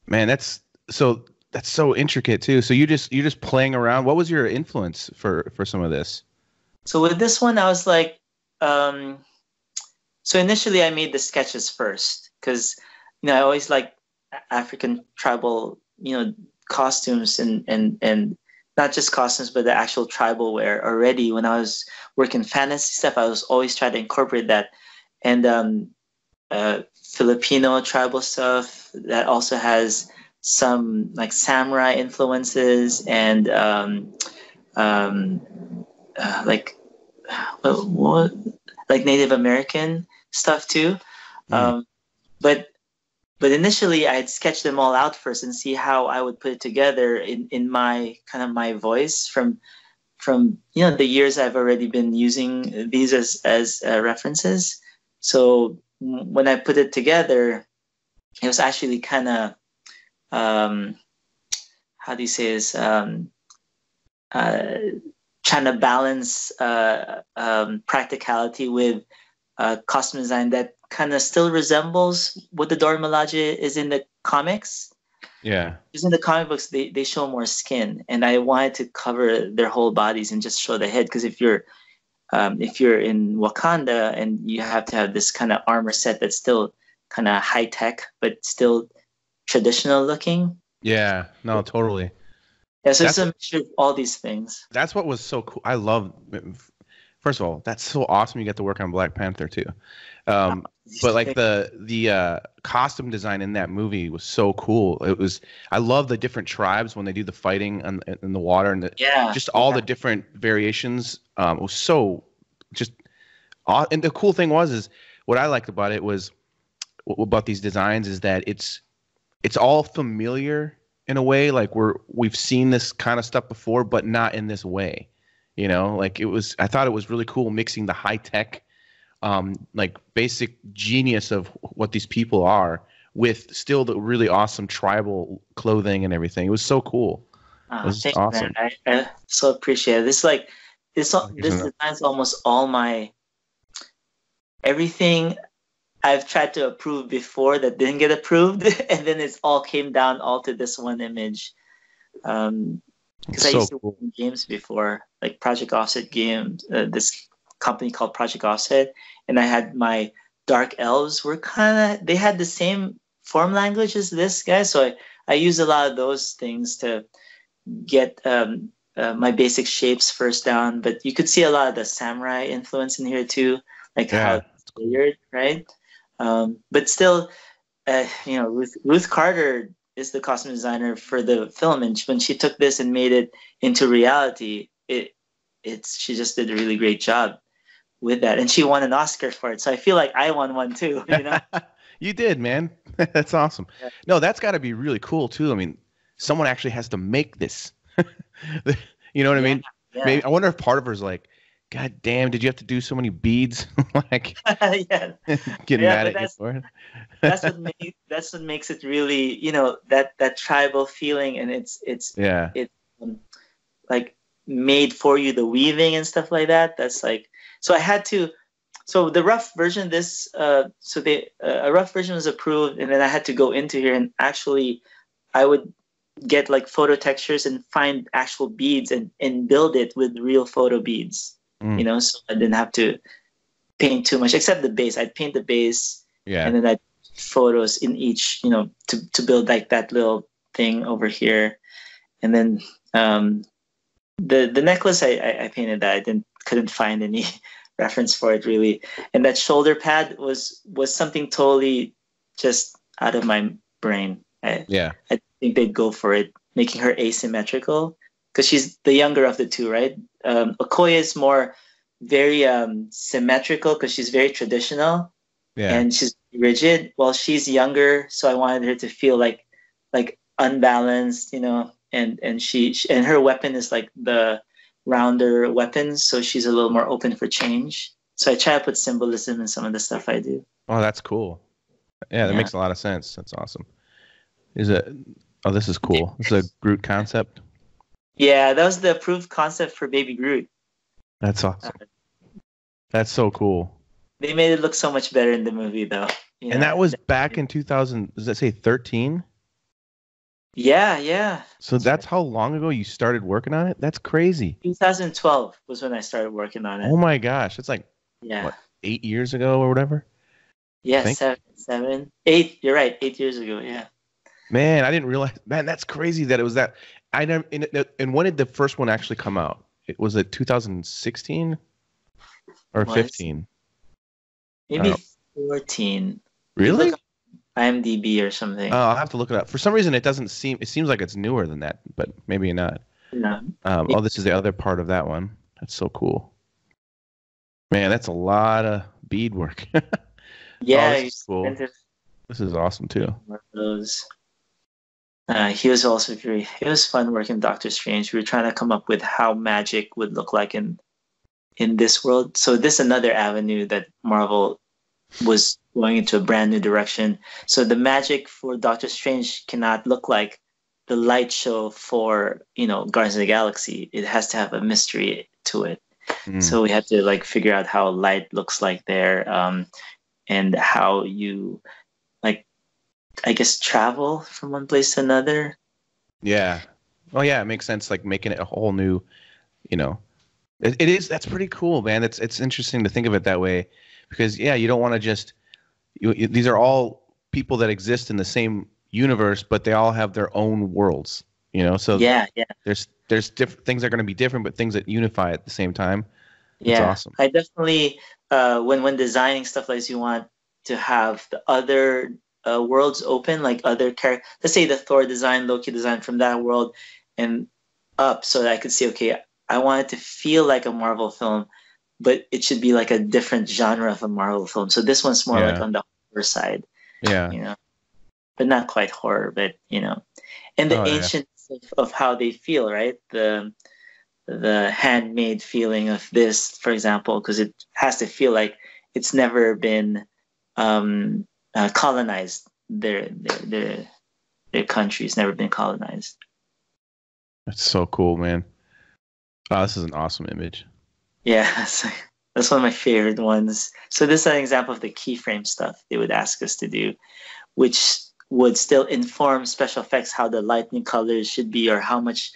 Man, that's, so... That's so intricate too. So you just you're just playing around. What was your influence for for some of this? So with this one, I was like, um, so initially I made the sketches first because you know I always like African tribal you know costumes and and and not just costumes but the actual tribal wear already. When I was working fantasy stuff, I was always trying to incorporate that and um, uh, Filipino tribal stuff that also has some like samurai influences and um, um, uh, like what, what like Native American stuff too, mm. um, but but initially I'd sketch them all out first and see how I would put it together in in my kind of my voice from from you know the years I've already been using these as as uh, references. So when I put it together, it was actually kind of Um, how do you say this? Um, uh, trying to balance uh, um, practicality with uh, costume design that kind of still resembles what the Dora Milaje is in the comics. Yeah, because in the comic books they they show more skin, and I wanted to cover their whole bodies and just show the head. Because if you're um, if you're in Wakanda and you have to have this kind of armor set that's still kind of high tech, but still traditional looking. Yeah, no, totally. Yeah, so that's, it's a mixture of all these things. That's what was so cool. I love, first of all, that's so awesome you get to work on Black Panther too. Um, but like the the uh, costume design in that movie was so cool. It was, I love the different tribes when they do the fighting on, in the water and the, yeah, just all yeah. the different variations. Um, it was so just, and the cool thing was is what I liked about it was, about these designs is that it's, it's all familiar in a way, like we're we've seen this kind of stuff before, but not in this way, you know. Like it was, I thought it was really cool mixing the high tech, um, like basic genius of what these people are with still the really awesome tribal clothing and everything. It was so cool. Uh, it was thank awesome. You, I, I so appreciate it. This like this this design's almost all my everything. I've tried to approve before that didn't get approved, and then it's all came down all to this one image. Um, because I so used to cool. work in games before, like Project Offset games, uh, this company called Project Offset, and I had my dark elves were kind of, they had the same form language as this guy, so I, I used a lot of those things to get um, uh, my basic shapes first down, but you could see a lot of the samurai influence in here too, like yeah. how it's weird, right? Um, but still, uh, you know, Ruth, Ruth Carter is the costume designer for the film, and when she took this and made it into reality, it it's she just did a really great job with that, and she won an Oscar for it. So I feel like I won one too. You know, you did, man. That's awesome. Yeah. No, that's got to be really cool too. I mean, someone actually has to make this. You know what yeah, I mean? Yeah. Maybe I wonder if part of her is like, God damn, did you have to do so many beads? Like, yeah, getting yeah, mad at you for it. That's what makes that's what makes it really, you know, that that tribal feeling, and it's it's yeah, it's um, like made for you, the weaving and stuff like that. That's like, so I had to, so the rough version, this, uh, so they uh, a rough version was approved, and then I had to go into here and actually, I would get like photo textures and find actual beads and and build it with real photo beads. You know, so I didn't have to paint too much, except the base. I'd paint the base, yeah, and then I'd photos in each, you know, to, to build like that little thing over here. And then um, the the necklace, I, I, I painted that. I didn't couldn't find any reference for it really. And that shoulder pad was was something totally just out of my brain. I, yeah, I think they'd go for it, making her asymmetrical, because she's the younger of the two, right? Um, Okoye is more very um, symmetrical because she's very traditional, yeah, and she's rigid. While she's younger, so I wanted her to feel like like unbalanced, you know. And and she, she and her weapon is like the rounder weapon, so she's a little more open for change. So I try to put symbolism in some of the stuff I do. Oh, that's cool. Yeah, that yeah. makes a lot of sense. That's awesome. Is it? Oh, this is cool. It's a Groot concept. Yeah, that was the approved concept for Baby Groot. That's awesome. That's so cool. They made it look so much better in the movie, though. And know? That was back in two thousand. Does that say thirteen? Yeah, yeah. So that's, that's right. How long ago you started working on it? That's crazy. twenty twelve was when I started working on it. Oh my gosh, it's like yeah, what, eight years ago or whatever. Yeah, seven, seven, eight. You're right, eight years ago. Yeah. Man, I didn't realize. Man, that's crazy that it was that. I never, and, and when did the first one actually come out? It was it two thousand sixteen or was, fifteen? Maybe fourteen. Really? IMDb or something. Oh, I'll have to look it up. For some reason, it doesn't seem. It seems like it's newer than that, but maybe not. No. Um, oh, this is the other part of that one. That's so cool. Man, that's a lot of bead work. Yeah, oh, this is cool. This is awesome too. Those. Uh, he was also very, it was fun working Doctor Strange. We were trying to come up with how magic would look like in in this world. So this is another avenue that Marvel was going into, a brand new direction. So the magic for Doctor Strange cannot look like the light show for, you know, Guardians of the Galaxy. It has to have a mystery to it. Mm. So we had to like figure out how light looks like there, um, and how you like, I guess, travel from one place to another. Yeah. Oh yeah, it makes sense. Like making it a whole new, you know, it, it is. That's pretty cool, man. It's it's interesting to think of it that way, because yeah, you don't want to just. You, you, these are all people that exist in the same universe, but they all have their own worlds. You know, so yeah, yeah. There's there's different things that are going to be different, but things that unify at the same time. Yeah, that's awesome. I definitely uh, when when designing stuff like this, you want to have the other. Uh, worlds open, like other characters. Let's say the Thor design, Loki design from that world and up, so that I could see, okay, I want it to feel like a Marvel film, but it should be like a different genre of a Marvel film. So this one's more yeah. like on the horror side, yeah, you know, but not quite horror, but you know, and the oh, ancients yeah. of, of how they feel, right? The the handmade feeling of this, for example, because it has to feel like it's never been. Um, Uh, colonized their, their their their country's never been colonized. That's so cool, man. Wow, this is an awesome image. Yeah, that's, that's one of my favorite ones. So this is an example of the keyframe stuff they would ask us to do, which would still inform special effects, how the lightning colors should be, or how much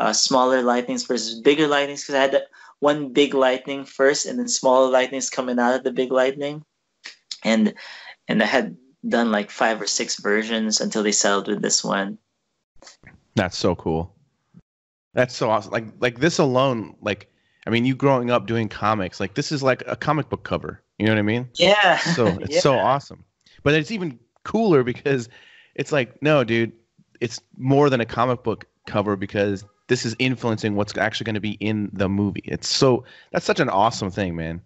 uh, smaller lightnings versus bigger lightnings, because I had that one big lightning first and then smaller lightnings coming out of the big lightning. And And I had done like five or six versions until they settled with this one. That's so cool. That's so awesome. Like, like this alone, like, I mean, you growing up doing comics, like this is like a comic book cover. You know what I mean? Yeah. So it's yeah. so awesome. But it's even cooler because it's like, no, dude, it's more than a comic book cover, because this is influencing what's actually going to be in the movie. It's so that's such an awesome thing, man.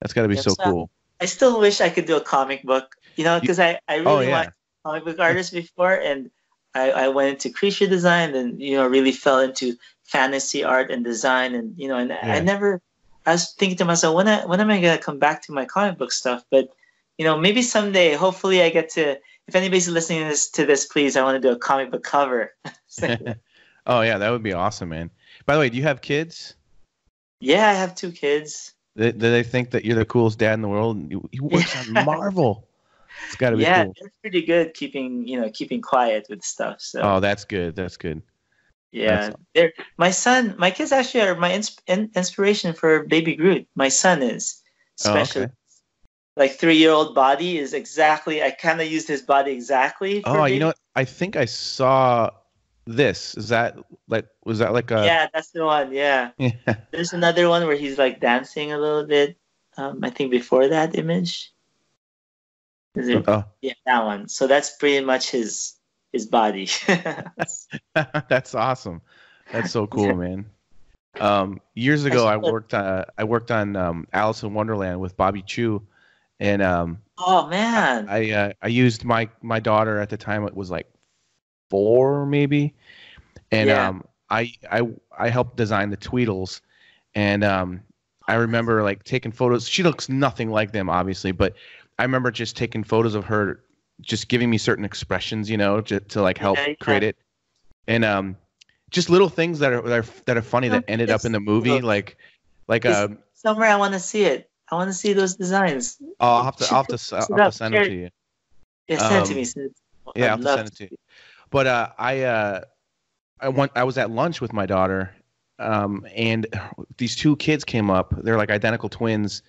That's got to be yep, so, so cool. I still wish I could do a comic book, you know, because I, I really oh, yeah. watched comic book artists before, and I, I went into creature design, and you know, really fell into fantasy art and design, and you know, and yeah. I never. I was thinking to myself, when I, when am I gonna come back to my comic book stuff? But you know, maybe someday. Hopefully, I get to. If anybody's listening to this, to this please, I want to do a comic book cover. Oh yeah, that would be awesome, man. By the way, do you have kids? Yeah, I have two kids. Do they think that you're the coolest dad in the world? He works on Marvel. It's got to be yeah, cool. They're pretty good keeping you know keeping quiet with stuff. So. Oh, that's good. That's good. Yeah, that's... they're my son. My kids actually are my insp in inspiration for Baby Groot. My son is especially. Oh, okay. Like three-year-old body is exactly. I kind of used his body exactly. For oh, Baby. You know what? I think I saw. This is that like was that like a yeah that's the one yeah. yeah there's another one where he's like dancing a little bit um I think before that image is it oh. yeah that one so that's pretty much his his body. That's awesome. That's so cool. Man, um years ago I worked on I worked on um Alice in Wonderland with Bobby Chu, and um oh man I I, uh, I used my my daughter at the time. It was like four maybe, and yeah. um I I I helped design the Tweedles, and um I remember like taking photos. She looks nothing like them obviously, but I remember just taking photos of her just giving me certain expressions, you know, to, to like help yeah, yeah. create it, and um just little things that are that are, that are funny that ended up in the movie, like like uh somewhere I want to see it. I want to see those designs. Oh, I'll have to I'll have to, I'll have to send them to you. Yeah, send um, it to me. Send it. Yeah, I'll have to send it to you. But uh, I uh, I went, I was at lunch with my daughter, um, and these two kids came up. They're like identical twins,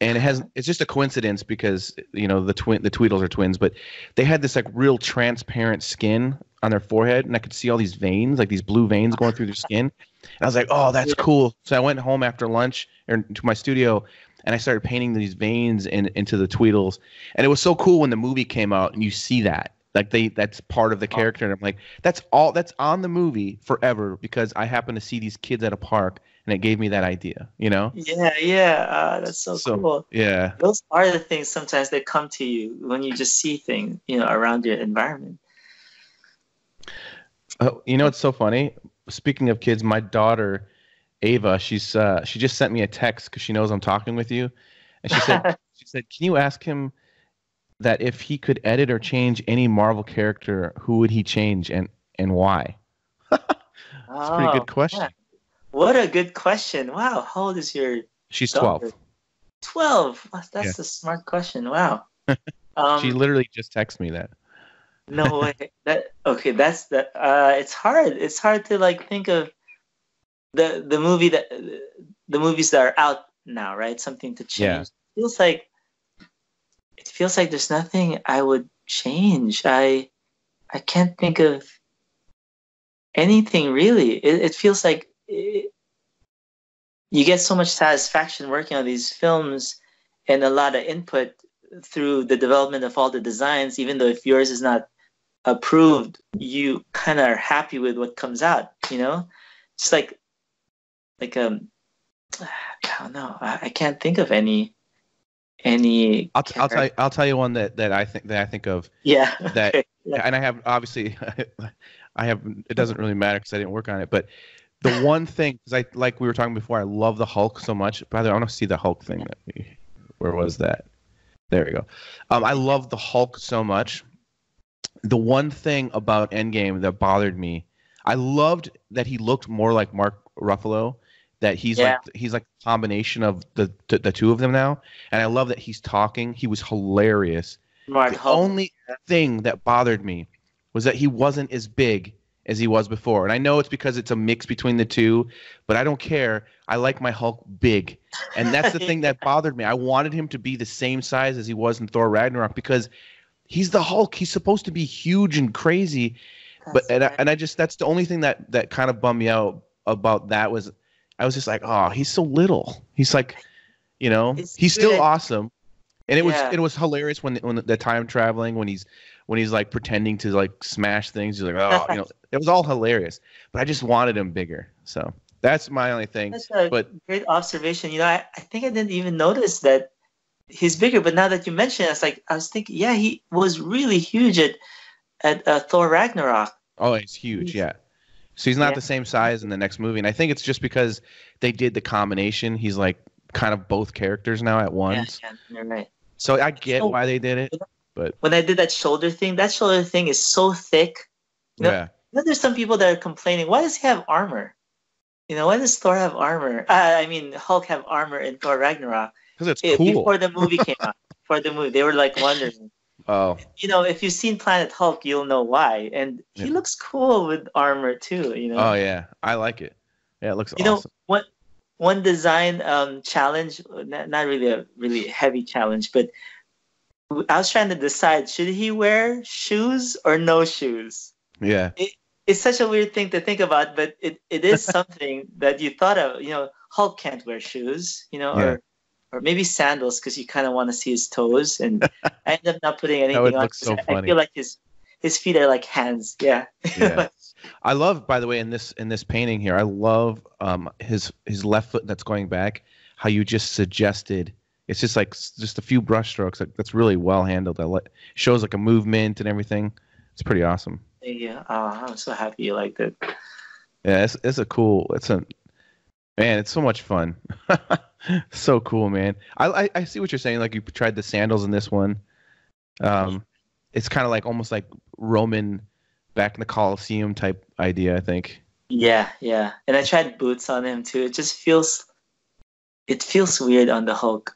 and it has it's just a coincidence because you know the twin the Tweedles are twins, but they had this like real transparent skin on their forehead, and I could see all these veins, like these blue veins going through their skin. And I was like, oh, that's cool. So I went home after lunch or to my studio, and I started painting these veins in, into the Tweedles, and it was so cool when the movie came out and you see that. Like they, that's part of the character, and I'm like, that's all. That's on the movie forever because I happened to see these kids at a park, and it gave me that idea. You know? Yeah, yeah, uh, that's so, so cool. Yeah, those are the things sometimes that come to you when you just see things, you know, around your environment. Uh, you know, it's so funny. Speaking of kids, my daughter Ava, she's uh, she just sent me a text because she knows I'm talking with you, and she said, she said, can you ask him that if he could edit or change any Marvel character, who would he change and, and why? That's oh, a pretty good question. Yeah. What a good question. Wow. How old is your She's daughter? twelve. twelve. That's yeah. a smart question. Wow. Um, she literally just texted me that. No way. That, okay. That's that. Uh, it's hard. It's hard to like think of the, the movie that the movies that are out now, right? Something to change. Yeah. It feels like, It feels like there's nothing I would change. I I can't think of anything really. It, it feels like it, you get so much satisfaction working on these films and a lot of input through the development of all the designs, even though if yours is not approved, you kind of are happy with what comes out, you know? Just like, like um, I don't know. I, I can't think of any. Any I'll, t I'll tell you, I'll tell you one that that I think that I think of yeah that yeah. and I have obviously I have it doesn't really matter because I didn't work on it, but the one thing because I like we were talking before I love the Hulk so much. By the way, I want to see the Hulk thing that we, where was that there we go um I love the Hulk so much. The one thing about Endgame that bothered me, I loved that he looked more like Mark Ruffalo. That he's yeah. like he's like a combination of the the two of them now, and I love that he's talking. He was hilarious. Mark the Hulk. Only thing that bothered me was that he wasn't as big as he was before, and I know it's because it's a mix between the two, but I don't care. I like my Hulk big, and that's the thing that bothered me. I wanted him to be the same size as he was in Thor: Ragnarok because he's the Hulk. He's supposed to be huge and crazy, that's but and I, and I just that's the only thing that that kind of bummed me out about that was. I was just like, oh, he's so little. He's like, you know, it's he's good. Still awesome, And it yeah. was it was hilarious when when the time traveling when he's when he's like pretending to like smash things. He's like, oh, you know, it was all hilarious. But I just wanted him bigger. So that's my only thing. That's a but, great observation. You know, I, I think I didn't even notice that he's bigger. But now that you mention it, it's like I was thinking, yeah, he was really huge at at uh, Thor Ragnarok. Oh, he's huge, he's, yeah. So he's not yeah. the same size in the next movie, and I think it's just because they did the combination. He's like kind of both characters now at once. Yeah, yeah, you're right. So I get so, why they did it, but when I did that shoulder thing, that shoulder thing is so thick. You know, yeah. You know, there's some people that are complaining. Why does he have armor? You know, why does Thor have armor? Uh, I mean, Hulk have armor in Thor Ragnarok. Because it's it, cool. Before the movie came out, before the movie, they were like wondering. Oh. You know, if you've seen Planet Hulk, you'll know why. And he yeah. looks cool with armor too, you know. Oh yeah, I like it. Yeah, it looks you awesome. You know, one one design um challenge, not, not really a really heavy challenge, but I was trying to decide, should he wear shoes or no shoes? Yeah. It, it's such a weird thing to think about, but it, it is something that you thought of, you know, Hulk can't wear shoes, you know, yeah. or Or maybe sandals, because you kind of want to see his toes, and I end up not putting anything on. That would look so funny. I feel like his his feet are like hands. Yeah. yeah. I love, by the way, in this in this painting here, I love um his his left foot that's going back. How you just suggested it's just like just a few brush strokes. Like, that's really well handled. I let shows like a movement and everything. It's pretty awesome. Yeah. Oh, I'm so happy you liked it. Yeah, it's it's a cool. It's a man. It's so much fun. So cool, man. I, I I see what you're saying. Like you tried the sandals in this one. Um, it's kind of like almost like Roman back in the Colosseum type idea, I think. Yeah, yeah. And I tried boots on him too. It just feels, it feels weird on the Hulk.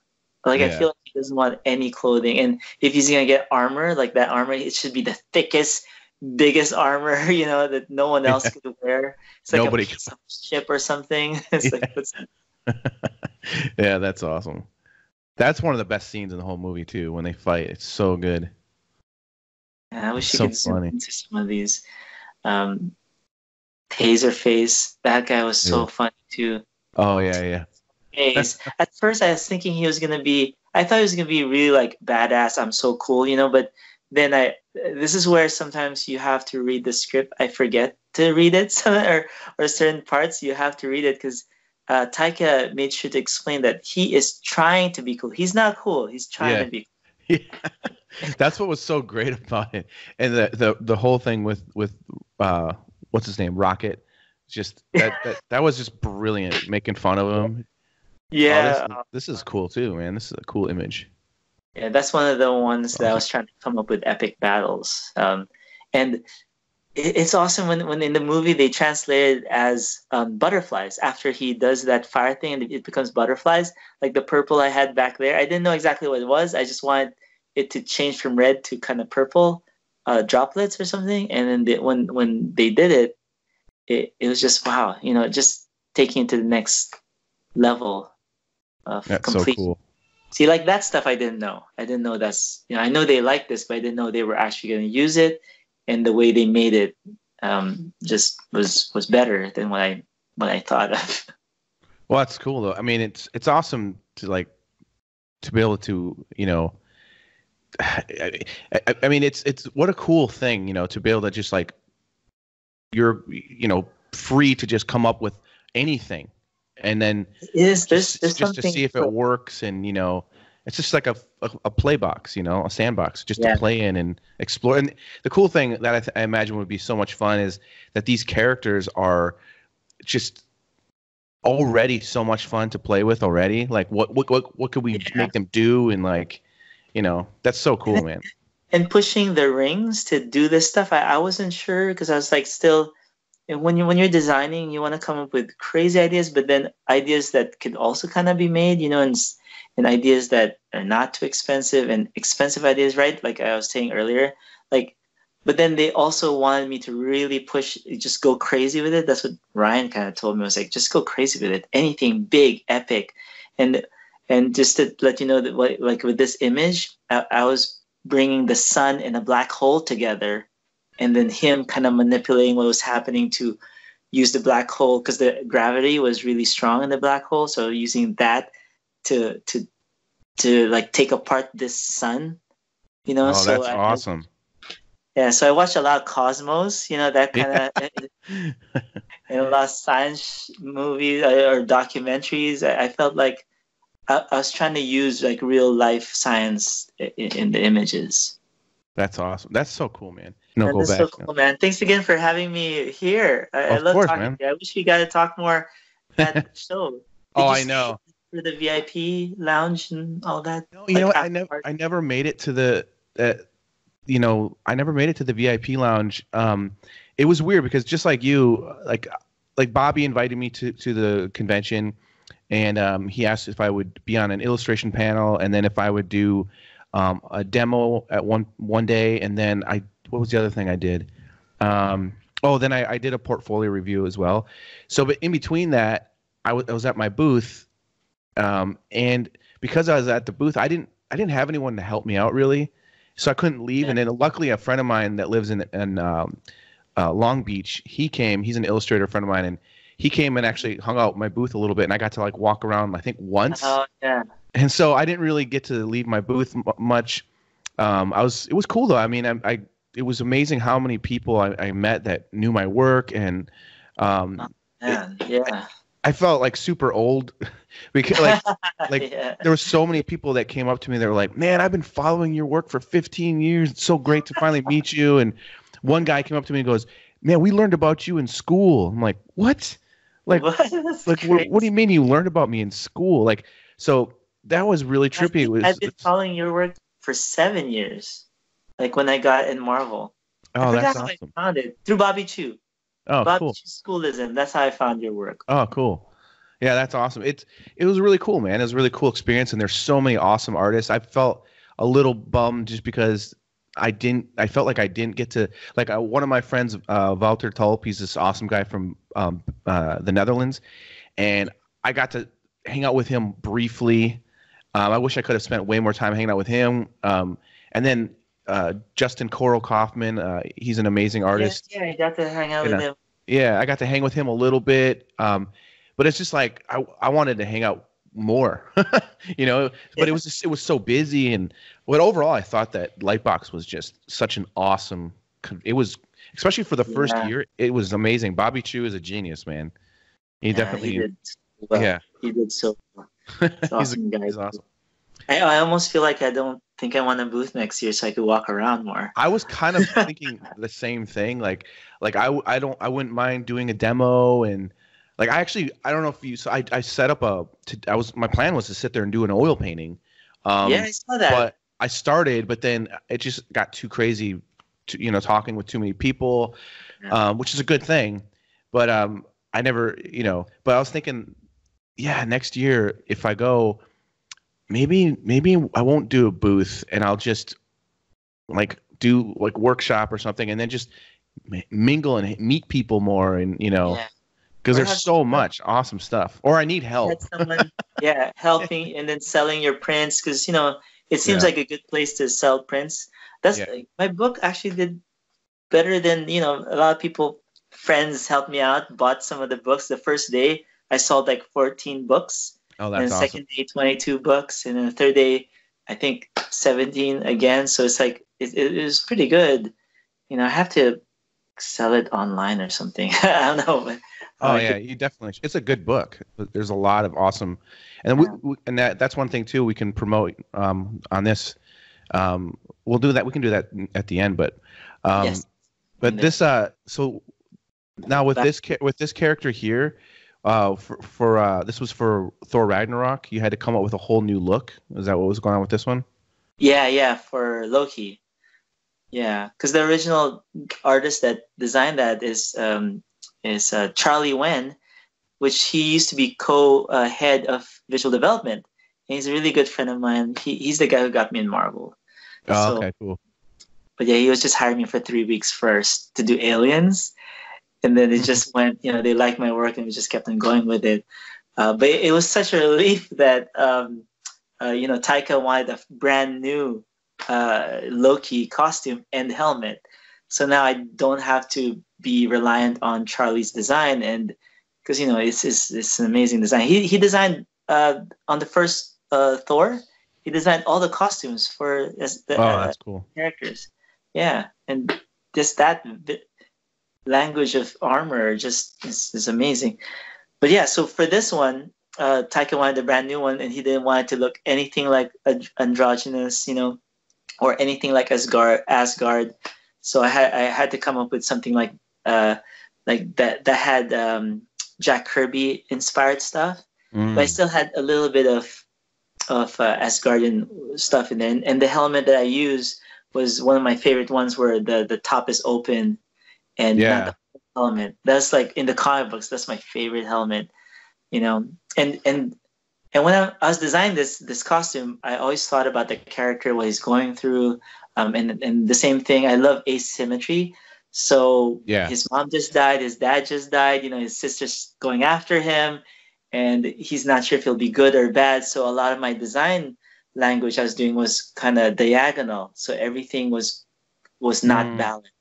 Like yeah. I feel like he doesn't want any clothing. And if he's gonna get armor, like that armor, it should be the thickest, biggest armor, you know, that no one else yeah. could wear. It's like Nobody a piece of ship or something. It's yeah. like what's yeah, that's awesome. That's one of the best scenes in the whole movie too. When they fight, it's so good. Yeah, I wish it's you so could zoom into some of these. Um, Taserface, that guy was so yeah. funny too. Oh yeah, yeah. Face. At first, I was thinking he was gonna be. I thought he was gonna be really like badass. I'm so cool, you know. But then I. This is where sometimes you have to read the script. I forget to read it, or or certain parts you have to read it because. Uh, Taika made sure to explain that he is trying to be cool. He's not cool. He's trying yeah. to be cool. Yeah. That's what was so great about it. And the the, the whole thing with, with uh, what's his name, Rocket, just that, that, that was just brilliant, making fun of him. Yeah. Oh, this, this is cool too, man. This is a cool image. Yeah, that's one of the ones that awesome. I was trying to come up with epic battles. Um, and... It's awesome when, when in the movie they translate it as um, butterflies. After he does that fire thing and it becomes butterflies, like the purple I had back there. I didn't know exactly what it was. I just wanted it to change from red to kind of purple uh, droplets or something. And then they, when when they did it, it, it was just wow. You know, just taking it to the next level of that's complete. So cool. See, like that stuff I didn't know. I didn't know that's you know I know they liked this, but I didn't know they were actually going to use it. And the way they made it um, just was was better than what I what I thought of. Well, that's cool though. I mean, it's it's awesome to like to be able to you know. I, I, I mean, it's it's what a cool thing you know to be able to just like you're you know free to just come up with anything, and then it is there's, just, there's just to see if it works and you know. It's just like a, a, a play box, you know, a sandbox just yeah. to play in and explore. And the cool thing that I, th I imagine would be so much fun is that these characters are just already so much fun to play with already. Like what what what, what could we yeah. make them do? And like, you know, that's so cool, and, man. And pushing the rings to do this stuff. I, I wasn't sure because I was like still when you when you're designing, you want to come up with crazy ideas, but then ideas that could also kind of be made, you know, and and ideas that are not too expensive and expensive ideas, right? Like I was saying earlier, like, but then they also wanted me to really push, just go crazy with it. That's what Ryan kind of told me. I was like, just go crazy with it. Anything big, epic. And, and just to let you know that what, like with this image, I, I was bringing the sun and a black hole together and then him kind of manipulating what was happening to use the black hole because the gravity was really strong in the black hole. So using that to to to like take apart this sun, you know. Oh, so that's I, awesome. Yeah, so I watched a lot of Cosmos, you know, that kind of, you know, a lot of science movies or documentaries. I, I felt like I, I was trying to use like real life science in, in the images. That's awesome. That's so cool, man. No, yeah, go that's back. That's so cool, man. Thanks again for having me here. I, I love course, talking man. to you. I wish we got to talk more at the show. Did oh, I know. For the V I P lounge and all that. No, you like, know what? I never, I never made it to the. Uh, You know, I never made it to the V I P lounge. Um, it was weird because just like you, like like Bobby invited me to, to the convention, and um, he asked if I would be on an illustration panel, and then if I would do um, a demo at one one day, and then I what was the other thing I did? Um, oh, then I, I did a portfolio review as well. So, but in between that, I, w I was at my booth, um, and because I was at the booth, I didn't I didn't have anyone to help me out really. So I couldn't leave, yeah. and then luckily a friend of mine that lives in, in um, uh, Long Beach, he came. He's an illustrator friend of mine, and he came and actually hung out at my booth a little bit, and I got to like walk around, I think, once. Oh yeah. And so I didn't really get to leave my booth m much. Um, I was. It was cool though. I mean, I, I it was amazing how many people I, I met that knew my work, and um, oh, man. It, yeah. I, I felt like super old because like, like yeah. there were so many people that came up to me. They were like, man, I've been following your work for fifteen years. It's so great to finally meet you. And one guy came up to me and goes, man, we learned about you in school. I'm like, what? Like, what, like, what, what do you mean you learned about me in school? Like, so that was really trippy. I've, was, I've been following your work for seven years. Like when I got in Marvel. Oh, that's awesome. I found it through Bobby Chu. Oh, Bobby cool. Schoolism. That's how I found your work. Oh, cool. Yeah, that's awesome. It it was really cool, man. It was a really cool experience, and there's so many awesome artists. I felt a little bummed just because I didn't. I felt like I didn't get to like I, one of my friends, uh, Wouter Tulp. He's this awesome guy from um, uh, the Netherlands, and I got to hang out with him briefly. Um, I wish I could have spent way more time hanging out with him. Um, and then. Uh, Justin Coral Kaufman, uh, he's an amazing artist. Yeah, yeah, I got to hang out and, with him. Uh, yeah, I got to hang with him a little bit, um, but it's just like I, I wanted to hang out more, you know. But it was just, it was so busy, and but overall, I thought that Lightbox was just such an awesome. It was especially for the first yeah. year, it was amazing. Bobby Chu is a genius, man. He yeah, definitely, he did so well. yeah, he did so well. He's awesome, guys. He's awesome. I, I almost feel like I don't. I think I want a booth next year so I could walk around more. I was kind of thinking the same thing. Like, like I, I don't, I wouldn't mind doing a demo and like, I actually, I don't know if you, so I, I set up a, to, I was, my plan was to sit there and do an oil painting. Um, yeah, I saw that. But I started, but then it just got too crazy to, you know, talking with too many people, yeah. um, which is a good thing. But um, I never, you know, but I was thinking, yeah, next year if I go, Maybe maybe I won't do a booth and I'll just like do like workshop or something and then just mingle and meet people more and you know because yeah. there's so much help. awesome stuff. Or I need help. Someone, yeah, helping and then selling your prints because you know it seems yeah. like a good place to sell prints. That's yeah. like, my book actually did better than you know a lot of people. Friends helped me out, bought some of the books. The first day I sold like fourteen books. Oh, that's and the second awesome. day, twenty-two bucks. And then the third day, I think seventeen again. So it's like, it, it, it was pretty good. You know, I have to sell it online or something. I don't know. But, oh, yeah, could... you definitely. It's a good book. There's a lot of awesome. And yeah. we, we, and that that's one thing, too, we can promote um, on this. Um, we'll do that. We can do that at the end. But um, yes. but this, this, uh, so now with this, with this character here, Uh, for, for uh, this was for Thor Ragnarok. You had to come up with a whole new look. Is that what was going on with this one? Yeah, yeah, for Loki. Yeah, because the original artist that designed that is um, is uh, Charlie Wen, which he used to be co-head uh, of visual development. And he's a really good friend of mine. He, he's the guy who got me in Marvel. Oh, so, okay, cool. But yeah, he was just hiring me for three weeks first to do aliens. And then it just went, you know, they liked my work and we just kept on going with it. Uh, but it, it was such a relief that, um, uh, you know, Taika wanted a brand new uh, Loki costume and helmet. So now I don't have to be reliant on Charlie's design. And because, you know, it's, it's, it's an amazing design. He, he designed uh, on the first uh, Thor, he designed all the costumes for the oh, uh, that's cool. characters. Yeah, and just that bit, language of armor just is, is amazing. But yeah, so for this one, uh, Taika wanted a brand new one, and he didn't want it to look anything like and- androgynous, you know, or anything like Asgard. Asgard. So I had I had to come up with something like uh, like that that had um, Jack Kirby inspired stuff, mm. but I still had a little bit of of uh, Asgardian stuff in there. And, and the helmet that I used was one of my favorite ones, where the, the top is open, and yeah, not the helmet. That's like in the comic books. That's my favorite helmet, you know. And and and when I, I was designing this this costume, I always thought about the character, what he's going through. Um, and, and the same thing, I love asymmetry. So yeah. his mom just died, his dad just died, you know, his sister's going after him, and he's not sure if he'll be good or bad. So a lot of my design language I was doing was kind of diagonal. So everything was was not mm. balanced.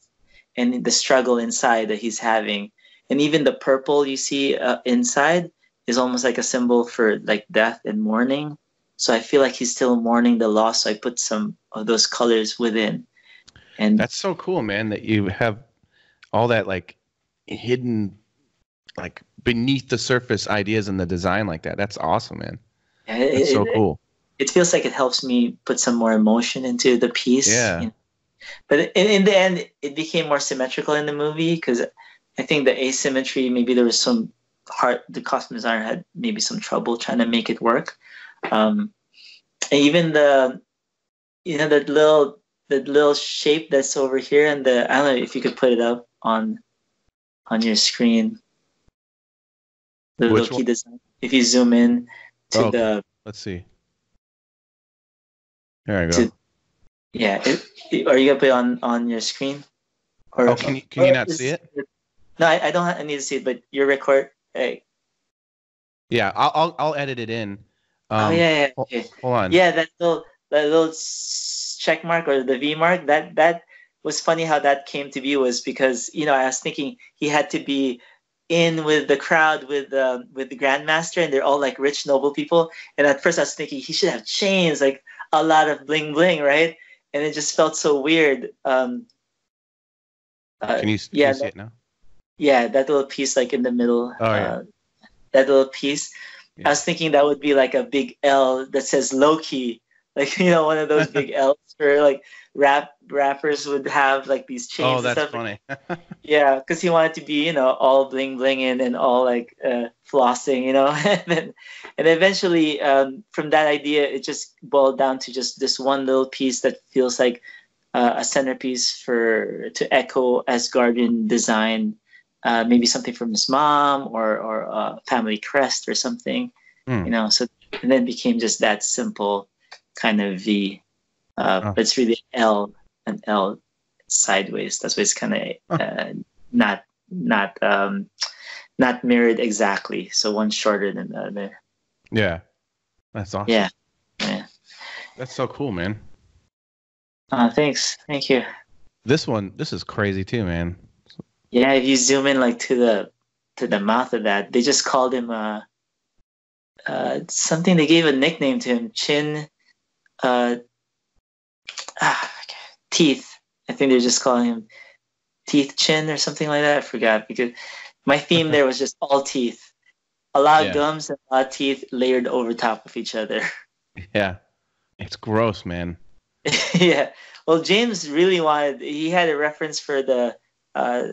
And the struggle inside that he's having. And even the purple you see uh, inside is almost like a symbol for like death and mourning. So I feel like he's still mourning the loss. So I put some of those colors within. And that's so cool, man, that you have all that like hidden, like beneath the surface ideas in the design like that. That's awesome, man. It, that's so it, cool. It feels like it helps me put some more emotion into the piece. Yeah. You know? But in, in the end, it became more symmetrical in the movie, because I think the asymmetry, maybe there was some hard, the costume designer had maybe some trouble trying to make it work. Um, and even the, you know, that little, that little shape that's over here, and the, I don't know if you could put it up on, on your screen. The Loki design. If you zoom in to oh, the, let's see. There I go. To, yeah. It, it, are you gonna put it on, on your screen? Or, oh, can you, can you not see it? No, I, I don't. Have, I need to see it, but your record. Hey. Yeah, I'll, I'll I'll edit it in. Um, oh yeah, yeah. Okay. Hold on. Yeah, that little that little check mark or the V mark. That that was funny how that came to be, was because, you know, I was thinking he had to be in with the crowd with um, with the Grandmaster, and they're all like rich noble people. And at first I was thinking he should have chains, like a lot of bling bling, right? And it just felt so weird. Um, uh, can you, can yeah, you see that, it now? Yeah, that little piece like in the middle. Oh, yeah. uh, that little piece. I was thinking that would be like a big L that says Loki, like, you know, one of those big L's where like rap rappers would have like these chains. Oh, that's and stuff. Funny. Yeah, because he wanted to be, you know, all bling blinging and all like uh, flossing, you know. and then, and eventually, um, from that idea, it just boiled down to just this one little piece that feels like uh, a centerpiece for to echo Asgardian design. Uh, maybe something from his mom, or or a family crest or something, mm. you know. So and then it became just that simple kind of V, uh, oh. but it's really L, an L sideways. That's why it's kind of uh, oh. not not um, not mirrored exactly. So one's shorter than the other. Yeah, that's awesome. Yeah, yeah. That's so cool, man. Uh, thanks, thank you. This one, this is crazy too, man. Yeah, if you zoom in like to the to the mouth of that, they just called him uh, uh, something. They gave a nickname to him, Chin, uh, ah, Teeth. I think they're just calling him Teeth Chin or something like that. I forgot, because my theme there was just all teeth, a lot yeah. of gums and a lot of teeth layered over top of each other. Yeah, it's gross, man. Yeah. Well, James really wanted. He had a reference for the. Uh,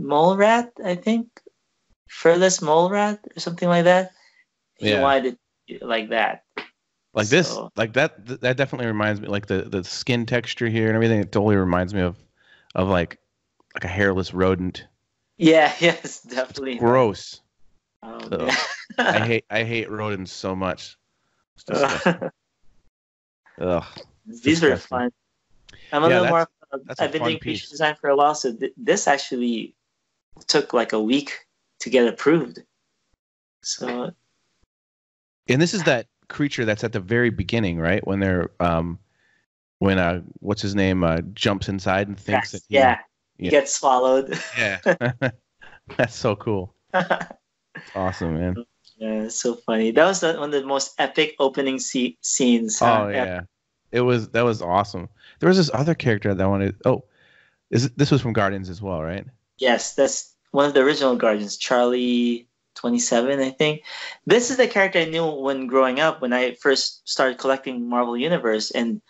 mole rat, I think, furless mole rat or something like that. He yeah. wanted it like that, like so. This, like that. Th- that definitely reminds me, like the, the skin texture here and everything. It totally reminds me of, of like, like a hairless rodent. Yeah, yes, definitely. It's gross. Oh, so, I hate, I hate rodents so much. Ugh, these disgusting. Are fun. I'm a yeah, little more. That's I've been doing piece. Creature design for a while, so th- this actually took like a week to get approved. So, and this is that creature that's at the very beginning, right? When they're, um, when uh, what's his name uh, jumps inside and thinks yes. that he, yeah, yeah, gets swallowed. Yeah, that's so cool. Awesome, man. Yeah, it's so funny. That was one of the most epic opening se- scenes. Huh? Oh yeah, epic. It was. That was awesome. There was this other character that wanted. Oh, is it, this was from Guardians as well, right? Yes, that's one of the original Guardians, Charlie twenty-seven, I think. This is the character I knew when growing up, when I first started collecting Marvel Universe, and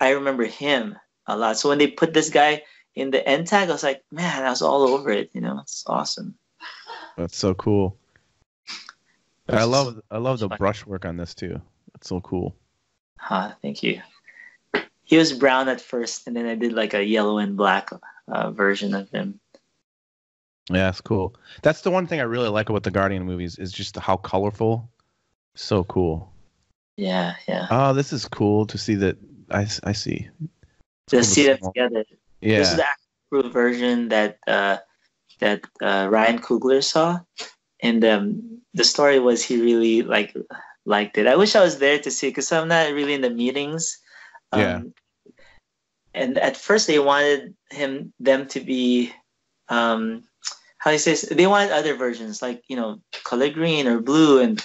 I remember him a lot. So when they put this guy in the end tag, I was like, man, I was all over it. You know, it's awesome. That's so cool. I love I love the brushwork on this too. It's so cool. Huh, thank you. He was brown at first, and then I did like a yellow and black uh, version of him. Yeah, it's cool. That's the one thing I really like about the Guardian movies is just how colorful. So cool. Yeah, yeah. Oh, this is cool to see that. I, I see. To see them together. Yeah. This is the actual version that uh, that uh, Ryan Coogler saw. And um, the story was he really like liked it. I wish I was there to see it because I'm not really in the meetings. Um, yeah. And at first they wanted him them to be, um, how do you say this? They wanted other versions like, you know, color green or blue. And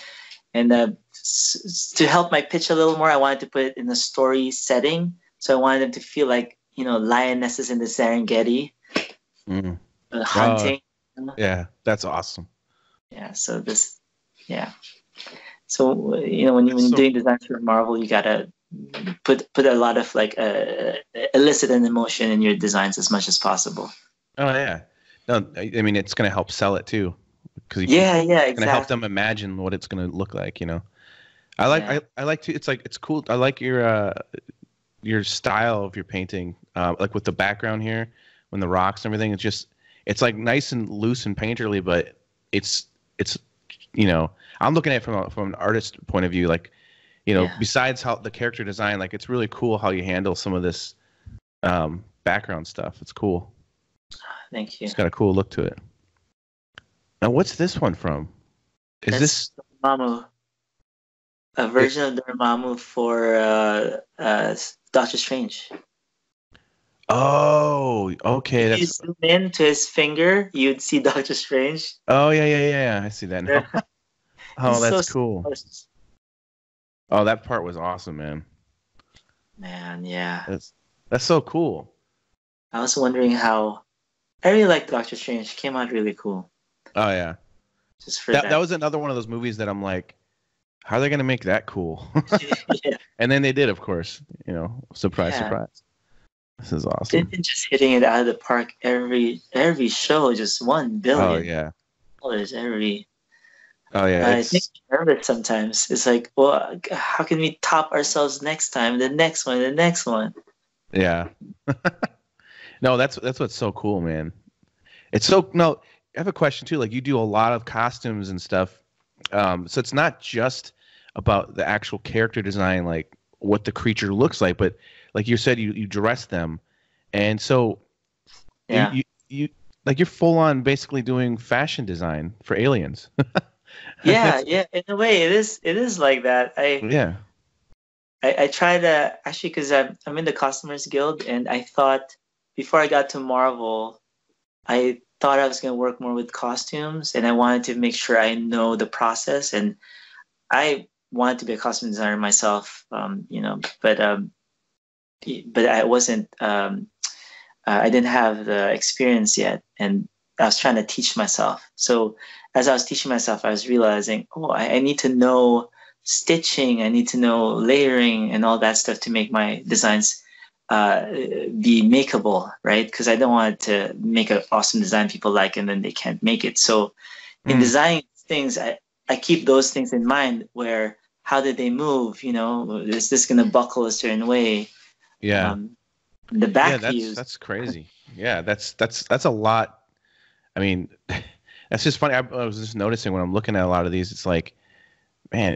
and uh, s- to help my pitch a little more, I wanted to put it in a story setting. So I wanted them to feel like, you know, lionesses in the Serengeti, mm. uh, hunting. Uh, yeah, that's awesome. Yeah, so this, yeah. So, you know, when you're so, doing designs for Marvel, you got to put put a lot of, like, uh, elicit an emotion in your designs as much as possible. Oh, yeah. No, I mean, it's going to help sell it, too. Cause yeah, can, yeah, exactly. It's going to help them imagine what it's going to look like, you know. I like, yeah. I, I like to, it's like, it's cool. I like your uh, your style of your painting, uh, like with the background here, when the rocks and everything, it's just, it's like nice and loose and painterly, but it's, It's, you know, I'm looking at it from a, from an artist point of view. Like, you know, yeah. Besides how the character design, like it's really cool how you handle some of this um, background stuff. It's cool. Thank you. It's got a cool look to it. Now, what's this one from? Is That's this Dormammu? A version it... of Dormammu for uh, uh, Doctor Strange. Oh, okay. If that's... you zoom in to his finger, you'd see Doctor Strange. Oh, yeah, yeah, yeah. I see that now. Oh, that's so cool. Supposed. Oh, that part was awesome, man. Man, yeah. That's, that's so cool. I was wondering how... I really liked Doctor Strange. It came out really cool. Oh, yeah. Just for that, that. That was another one of those movies that I'm like, how are they going to make that cool? Yeah. And then they did, of course. You know, surprise, yeah. surprise. This is awesome. They've been just hitting it out of the park every every show, just one billion. Oh yeah. Dollars every. Oh yeah. I think I remember it sometimes. It's like, well, how can we top ourselves next time? The next one, the next one. Yeah. No, that's that's what's so cool, man. It's so no. I have a question too. Like you do a lot of costumes and stuff, um, so it's not just about the actual character design, like what the creature looks like, but like you said, you, you dress them. And so yeah. you, you, you like you're full on basically doing fashion design for aliens. Yeah, yeah. In a way it is it is like that. I yeah. I, I try to actually because I'm I'm in the Costumers Guild and I thought before I got to Marvel, I thought I was gonna work more with costumes and I wanted to make sure I know the process and I wanted to be a costume designer myself, um, you know, but um But I wasn't. Um, uh, I didn't have the experience yet, and I was trying to teach myself. So, as I was teaching myself, I was realizing, oh, I, I need to know stitching. I need to know layering and all that stuff to make my designs uh, be makeable, right? Because I don't want to make an awesome design people like, and then they can't make it. So, in mm. designing things, I, I keep those things in mind. Where how did they move? You know, is this going to buckle a certain way? Yeah, um, the back yeah, that's, views. That's crazy. Yeah, that's that's that's a lot. I mean, that's just funny. I, I was just noticing when I'm looking at a lot of these, it's like, man,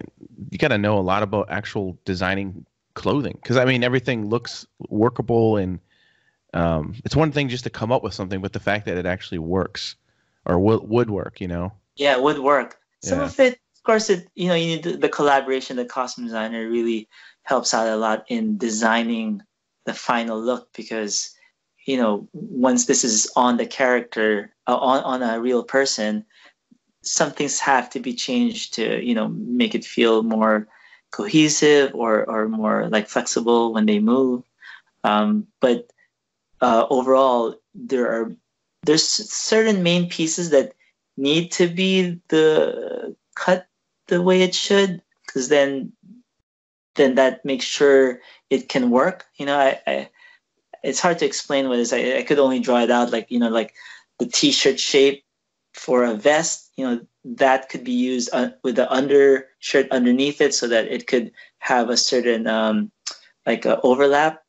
you got to know a lot about actual designing clothing because I mean, everything looks workable, and um, it's one thing just to come up with something, but the fact that it actually works or w- would work, you know? Yeah, it would work. Some yeah. of it, of course, it you know, you need the, the collaboration. The costume designer really helps out a lot in designing the final look because, you know, once this is on the character, uh, on, on a real person, some things have to be changed to, you know, make it feel more cohesive or, or more like flexible when they move. Um, but uh, overall, there are there's certain main pieces that need to be the cut the way it should, because then then that makes sure it can work. You know, I, I it's hard to explain what it is. I, I could only draw it out like, you know, like the t-shirt shape for a vest, you know, that could be used uh, with the undershirt underneath it so that it could have a certain um, like uh, overlap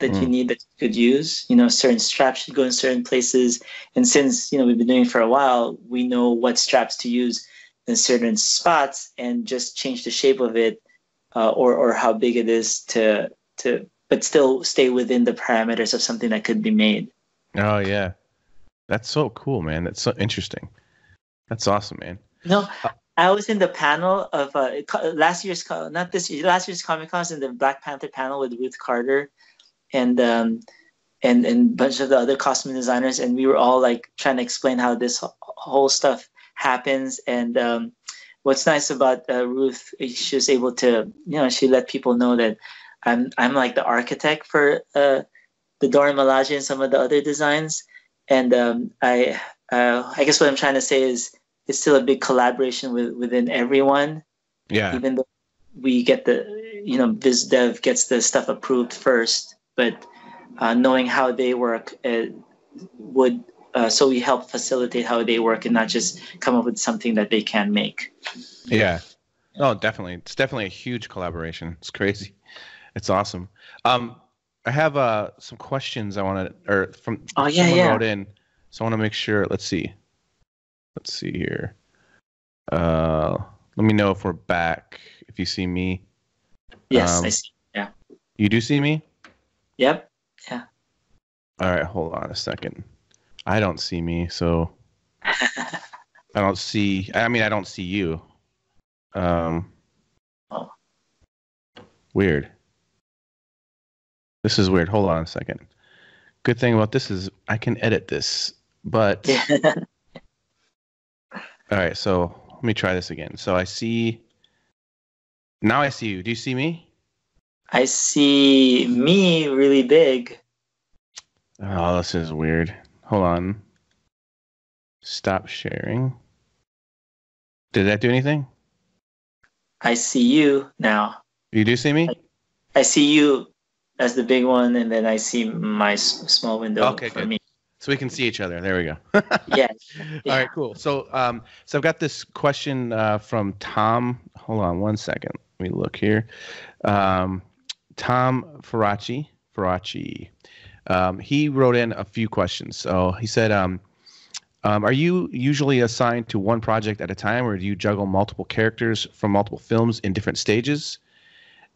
that mm. you need that you could use. You know, certain straps should go in certain places. And since, you know, we've been doing it for a while, we know what straps to use in certain spots and just change the shape of it uh, or, or how big it is to, to, but still stay within the parameters of something that could be made. Oh, yeah. That's so cool, man. That's so interesting. That's awesome, man. No, I was in the panel of uh, last year's, not this year, last year's Comic-Con, in the Black Panther panel with Ruth Carter and um, and and a bunch of the other costume designers, and we were all like trying to explain how this whole stuff happens. And um, what's nice about uh, Ruth, she was able to, you know, she let people know that I'm I'm like the architect for uh, the Dora Milaje and some of the other designs. And um, I, uh, I guess what I'm trying to say is it's still a big collaboration with, within everyone. Yeah. Even though we get the, you know, biz dev gets the stuff approved first, but uh, knowing how they work uh, would, uh, so we help facilitate how they work and not just come up with something that they can make. Yeah. Oh, definitely. It's definitely a huge collaboration. It's crazy. It's awesome. Um, I have uh, some questions I want to, or from oh, yeah, someone yeah. wrote in, so I want to make sure. Let's see, let's see here. Uh, let me know if we're back. If you see me, yes, um, I see. Yeah, you do see me. Yep. Yeah. All right, hold on a second. I don't see me, so I don't see. I mean, I don't see you. Um. Oh. Weird. This is weird. Hold on a second. Good thing about this is I can edit this, but all right. So let me try this again. So I see. Now I see you. Do you see me? I see me really big. Oh, this is weird. Hold on. Stop sharing. Did that do anything? I see you now. You do see me? I, I see you. That's the big one, and then I see my small window okay, for good. me. So we can see each other. There we go. yeah. yeah. All right, cool. So um, so I've got this question uh, from Tom. Hold on one second. Let me look here. Um, Tom Faraci. Faraci. Um, he wrote in a few questions. So he said, um, um, are you usually assigned to one project at a time, or do you juggle multiple characters from multiple films in different stages?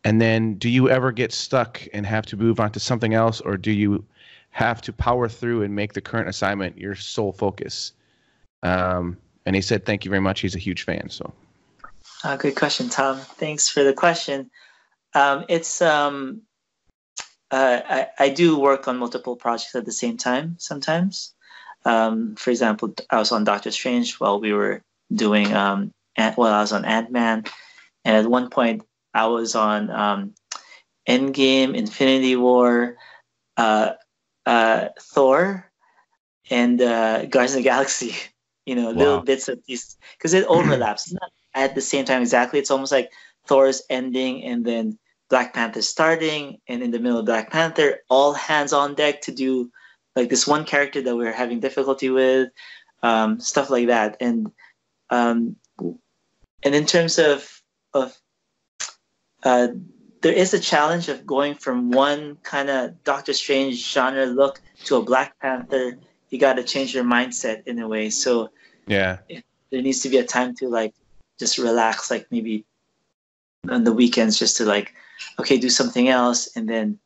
And then do you ever get stuck and have to move on to something else, or do you have to power through and make the current assignment your sole focus? Um, and he said, thank you very much. He's a huge fan. So, uh, good question, Tom. Thanks for the question. Um, it's um, uh, I, I do work on multiple projects at the same time sometimes. Um, for example, I was on Doctor Strange while we were doing um, Ant- well, I was on Ant-Man. And at one point, I was on um, Endgame, Infinity War, uh, uh, Thor, and uh, Guardians of the Galaxy. You know, wow. Little bits of these, because it overlaps. It's not at the same time exactly. It's almost like Thor's ending and then Black Panther starting, and in the middle of Black Panther, all hands on deck to do like this one character that we were having difficulty with, um, stuff like that. And um, and in terms of of Uh, there is a challenge of going from one kind of Doctor Strange genre look to a Black Panther. You got to change your mindset in a way. So yeah, there needs to be a time to like just relax, like maybe on the weekends, just to like, okay, do something else, and then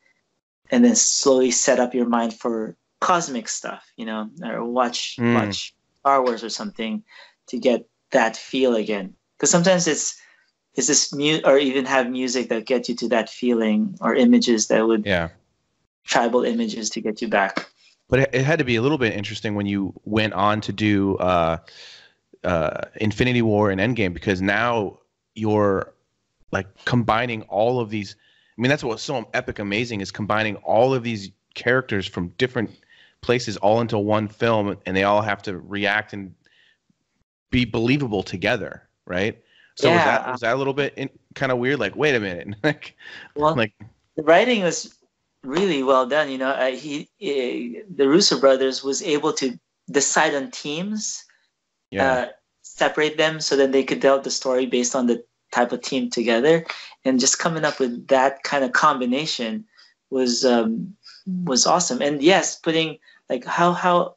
and then slowly set up your mind for cosmic stuff, you know, or watch mm. watch Star Wars or something to get that feel again. Because sometimes it's Is this mu- or even have music that get you to that feeling, or images that would, yeah, tribal images to get you back. But it had to be a little bit interesting when you went on to do uh, uh, Infinity War and Endgame, because now you're like combining all of these. I mean, that's what's so epic, amazing, is combining all of these characters from different places all into one film, and they all have to react and be believable together, right? So yeah. was, that, was that a little bit in, kind of weird? Like, wait a minute, like, well, like the writing was really well done. You know, uh, he uh, the Russo brothers was able to decide on teams, yeah, uh, separate them so that they could tell the story based on the type of team together, and just coming up with that kind of combination was um, was awesome. And yes, putting like how how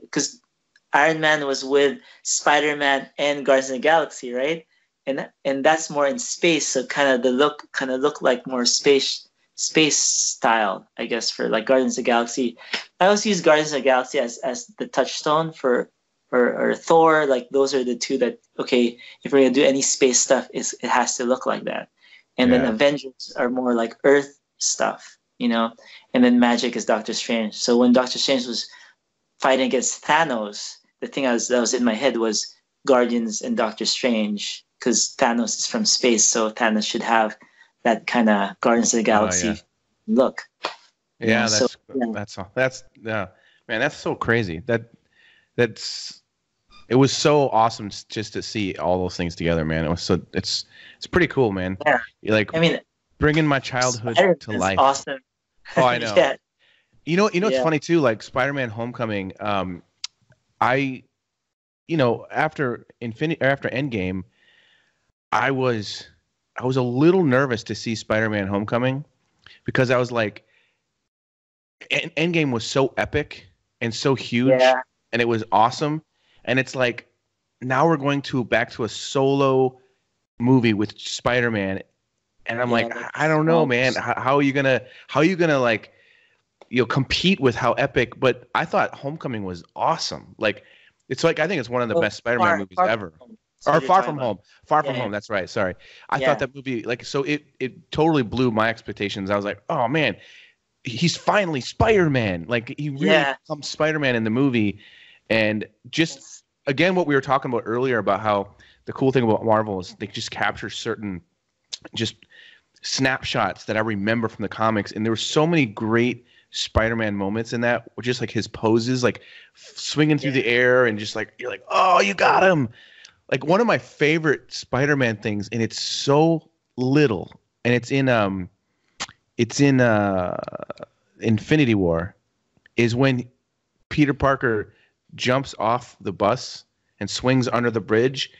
because uh, Iron Man was with Spider-Man and Guardians of the Galaxy, right? And and that's more in space, so kind of the look kind of look like more space space style, I guess, for like Guardians of the Galaxy. I always use Guardians of the Galaxy as as the touchstone for. Or, or Thor, like those are the two that, okay, if we're going to do any space stuff, it's, it has to look like that. And yeah. then Avengers are more like Earth stuff, you know? And then magic is Doctor Strange. So when Doctor Strange was fighting against Thanos, the thing I was, that was in my head was Guardians and Doctor Strange, because Thanos is from space, so Thanos should have that kind of Guardians of the Galaxy oh, yeah. look. Yeah, that's, so, yeah. that's all. That's, yeah. Man, that's so crazy. That... That's, it was so awesome just to see all those things together, man. It was so, it's, it's pretty cool, man. Yeah. You're like, I mean, bringing my childhood Spider-Man to life. Awesome. Oh, I know. yeah. You know, you know, yeah. It's funny too, like Spider-Man Homecoming. Um, I, you know, after Infinity, or after Endgame, I was, I was a little nervous to see Spider-Man Homecoming, because I was like, End- Endgame was so epic and so huge. Yeah. And it was awesome, and it's like now we're going to back to a solo movie with Spider-Man, and I'm yeah, like, I, I don't know, man. How, how are you gonna? How are you gonna like, you know, compete with how epic? But I thought Homecoming was awesome. Like, it's like I think it's one of the well, best Spider-Man far, movies far ever. Or Far From Home, Far From yeah. Home. That's right. Sorry, I yeah. thought that movie like so. It it totally blew my expectations. I was like, oh man. He's finally Spider-Man. Like, he really yeah. becomes Spider-Man in the movie. And just, yes. again, what we were talking about earlier about how the cool thing about Marvel is they just capture certain just snapshots that I remember from the comics. And there were so many great Spider-Man moments in that, just like his poses, like swinging through yeah. the air and just like, you're like, oh, you got him. Like, one of my favorite Spider-Man things, and it's so little, and it's in, um, It's in uh, Infinity War, is when Peter Parker jumps off the bus and swings under the bridge,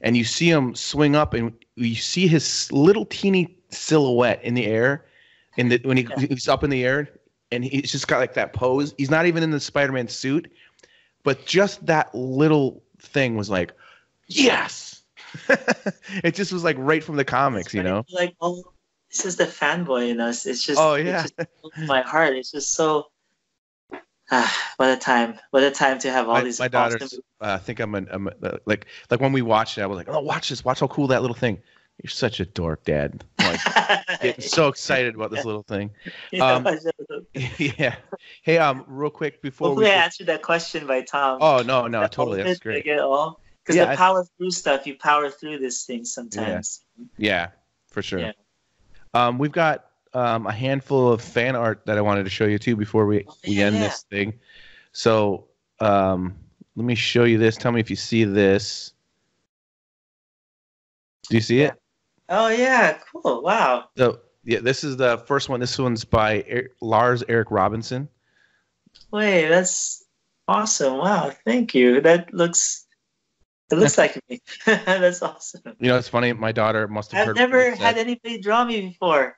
and you see him swing up, and you see his little teeny silhouette in the air, and when he, yeah. he's up in the air, and he's just got like that pose. He's not even in the Spider-Man suit, but just that little thing was like, yes! It just was like right from the comics, you know? Like all. This is the fanboy in us. It's just, oh, yeah. it just broke my heart. It's just so. Ah, what a time! What a time to have all my, these. My daughters, awesome... uh, think I'm, an, I'm a, like, like when we watched it, I was like, "Oh, watch this! Watch how cool that little thing!" You're such a dork, Dad. Like, getting so excited about this little thing. Um, yeah. Hey, um, real quick before Hopefully we. I answered that question by Tom. Oh no, no, that totally. That's great. Because yeah, the I... power through stuff, you power through this thing sometimes. Yeah, yeah for sure. Yeah. Um, we've got um, a handful of fan art that I wanted to show you, too, before we, we yeah. end this thing. So um, let me show you this. Tell me if you see this. Do you see it? Oh, yeah. Cool. Wow. So, yeah, this is the first one. This one's by er- Lars Eric Robinson. Wait, that's awesome. Wow. Thank you. That looks... It looks like me. That's awesome. You know, it's funny. My daughter must have I've heard. I've never had said. anybody draw me before.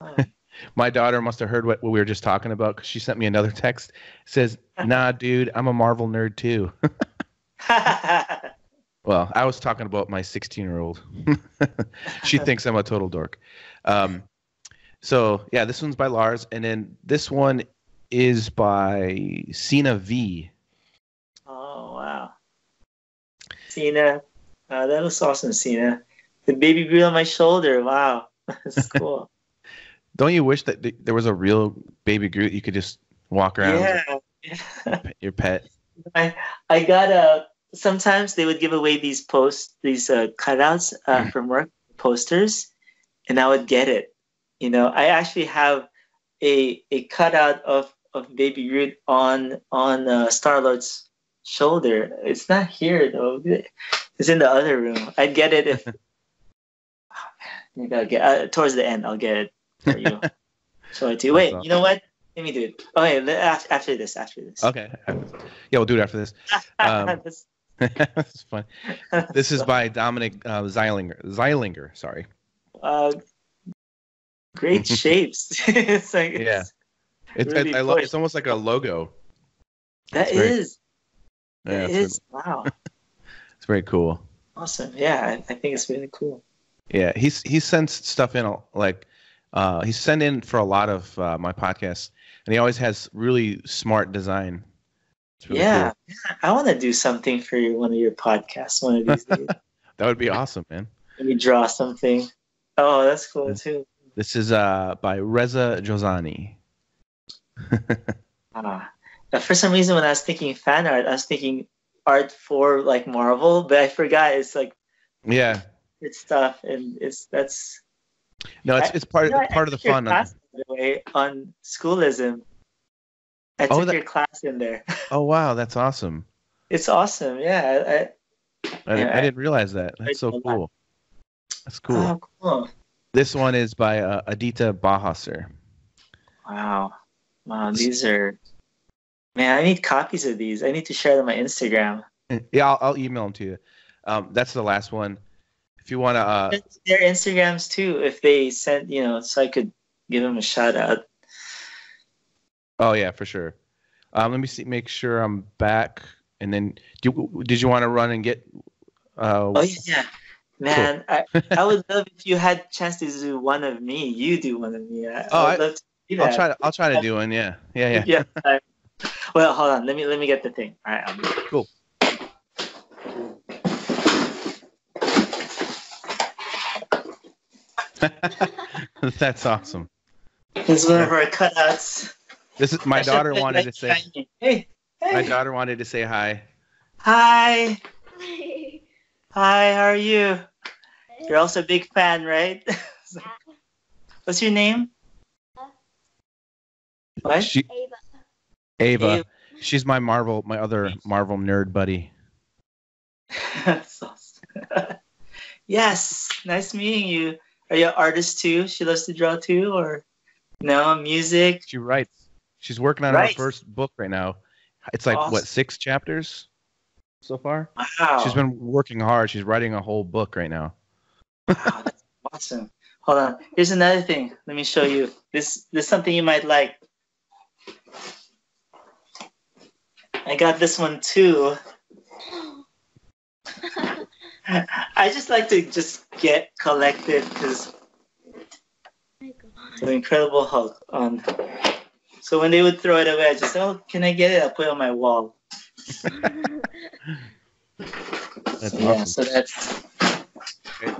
Oh. My daughter must have heard what, what we were just talking about, because she sent me another text. It says, "Nah, dude, I'm a Marvel nerd too." Well, I was talking about my sixteen-year-old. She thinks I'm a total dork. Um, so yeah, this one's by Lars, and then this one is by Cena V. Oh wow. Cena, uh, that looks awesome, Cena. The baby Groot on my shoulder, wow, that's cool. Don't you wish that th- there was a real baby Groot you could just walk around? Yeah, with your pet. I I got a sometimes they would give away these posts, these uh, cutouts uh, mm. from work, posters, and I would get it. You know, I actually have a a cutout of, of Baby Groot on on uh, Star-Lord's shoulder. It's not here though. It's in the other room. I'd get it if. Maybe I'll get uh, towards the end. I'll get it for you. So I do. Wait, awesome. You know what? Let me do it. Okay, after, after this, after this. Okay. Yeah, we'll do it after this. Um, this is fun. This is by Dominic uh, Zeilinger. Zeilinger, sorry. Uh, great shapes. It's like it's yeah. It's really I, I love. It's almost like a logo. That it's is. Very, that yeah, is. Really, wow. It's very cool. Awesome. Yeah, I, I think it's really cool. Yeah, he's he sends stuff in like uh, he sent in for a lot of uh, my podcasts, and he always has really smart design. Really yeah, cool. yeah, I want to do something for your, one of your podcasts one of these days. That would be awesome, man. Let me draw something. Oh, that's cool too. This is uh, by Reza Jozani. ah, for some reason, when I was thinking fan art, I was thinking art for like Marvel, but I forgot it's like yeah. It's stuff, and it's that's no, it's it's part I, of part I of the fun. Class, by the way, on Schoolism, I oh, took that, your class in there. Oh wow, that's awesome! It's awesome, yeah. I I, I, yeah, I didn't realize that. That's so cool. That. That's cool. Oh, cool. This one is by uh, Adita Bahasser. Wow, wow, these are man. I need copies of these. I need to share them on Instagram. Yeah, I'll, I'll email them to you. Um, that's the last one. If you want to, uh, their Instagrams too. If they sent, you know, so I could give them a shout out. Oh yeah, for sure. Um, let me see. Make sure I'm back, and then do. Did you want to run and get? Uh, oh yeah, man. Cool. I, I would love if you had a chance to do one of me. You do one of me. I, oh, I would I, love to do that. I'll try to. I'll try to do one. Yeah, yeah, yeah. yeah. I, well, hold on. Let me let me get the thing. All right. I'll cool. That's awesome. This is one of our cutouts. This is my I daughter wanted to say. Hey, hey. My daughter wanted to say hi. Hi. Hi. Hi. How are you? You're also a big fan, right? Yeah. What's your name? Ava. What? She, Ava. Ava. Ava. She's my Marvel, my other Marvel nerd buddy. That's awesome. Yes. Nice meeting you. Are you an artist too? She loves to draw too, or no music? She writes. She's working on right. her first book right now. It's like awesome. what six chapters so far. Wow. She's been working hard. She's writing a whole book right now. Wow, that's awesome. Hold on. Here's another thing. Let me show you. This this is something you might like. I got this one too. I just like to just get collected because oh the Incredible Hulk on. So when they would throw it away, I just oh, can I get it? I'll put it on my wall. That's so, awesome. Yeah, so that's. Okay.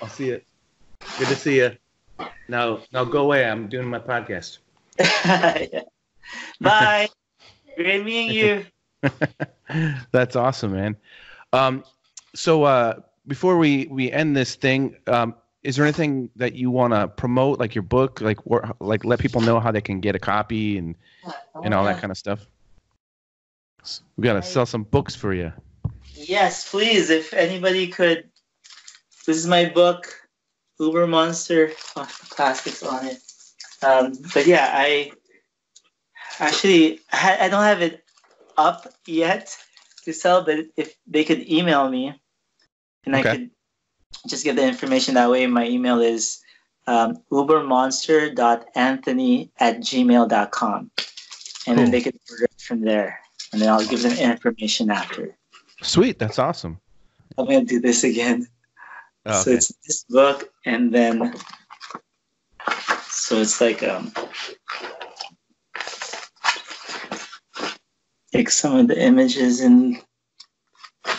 I'll see you. Good to see you. Now, now go away. I'm doing my podcast. Yeah. Bye. Great meeting you. That's awesome, man. Um, so uh, before we, we end this thing, um, is there anything that you want to promote, like your book, like or, like let people know how they can get a copy and and all that kind of stuff? We gotta sell some books for you. Yes, please. If anybody could, this is my book, Uber Monster, oh, classics on it. Um, but yeah, I actually I, I don't have it up yet to sell, but if they could email me and okay. I could just get the information that way. My email is um, ubermonster dot anthony at gmail dot com, and cool. then they could order it from there, and then I'll give them information after. Sweet, that's awesome. I'm gonna do this again. Oh, so okay. it's this book, and then so it's like um. Take some of the images and.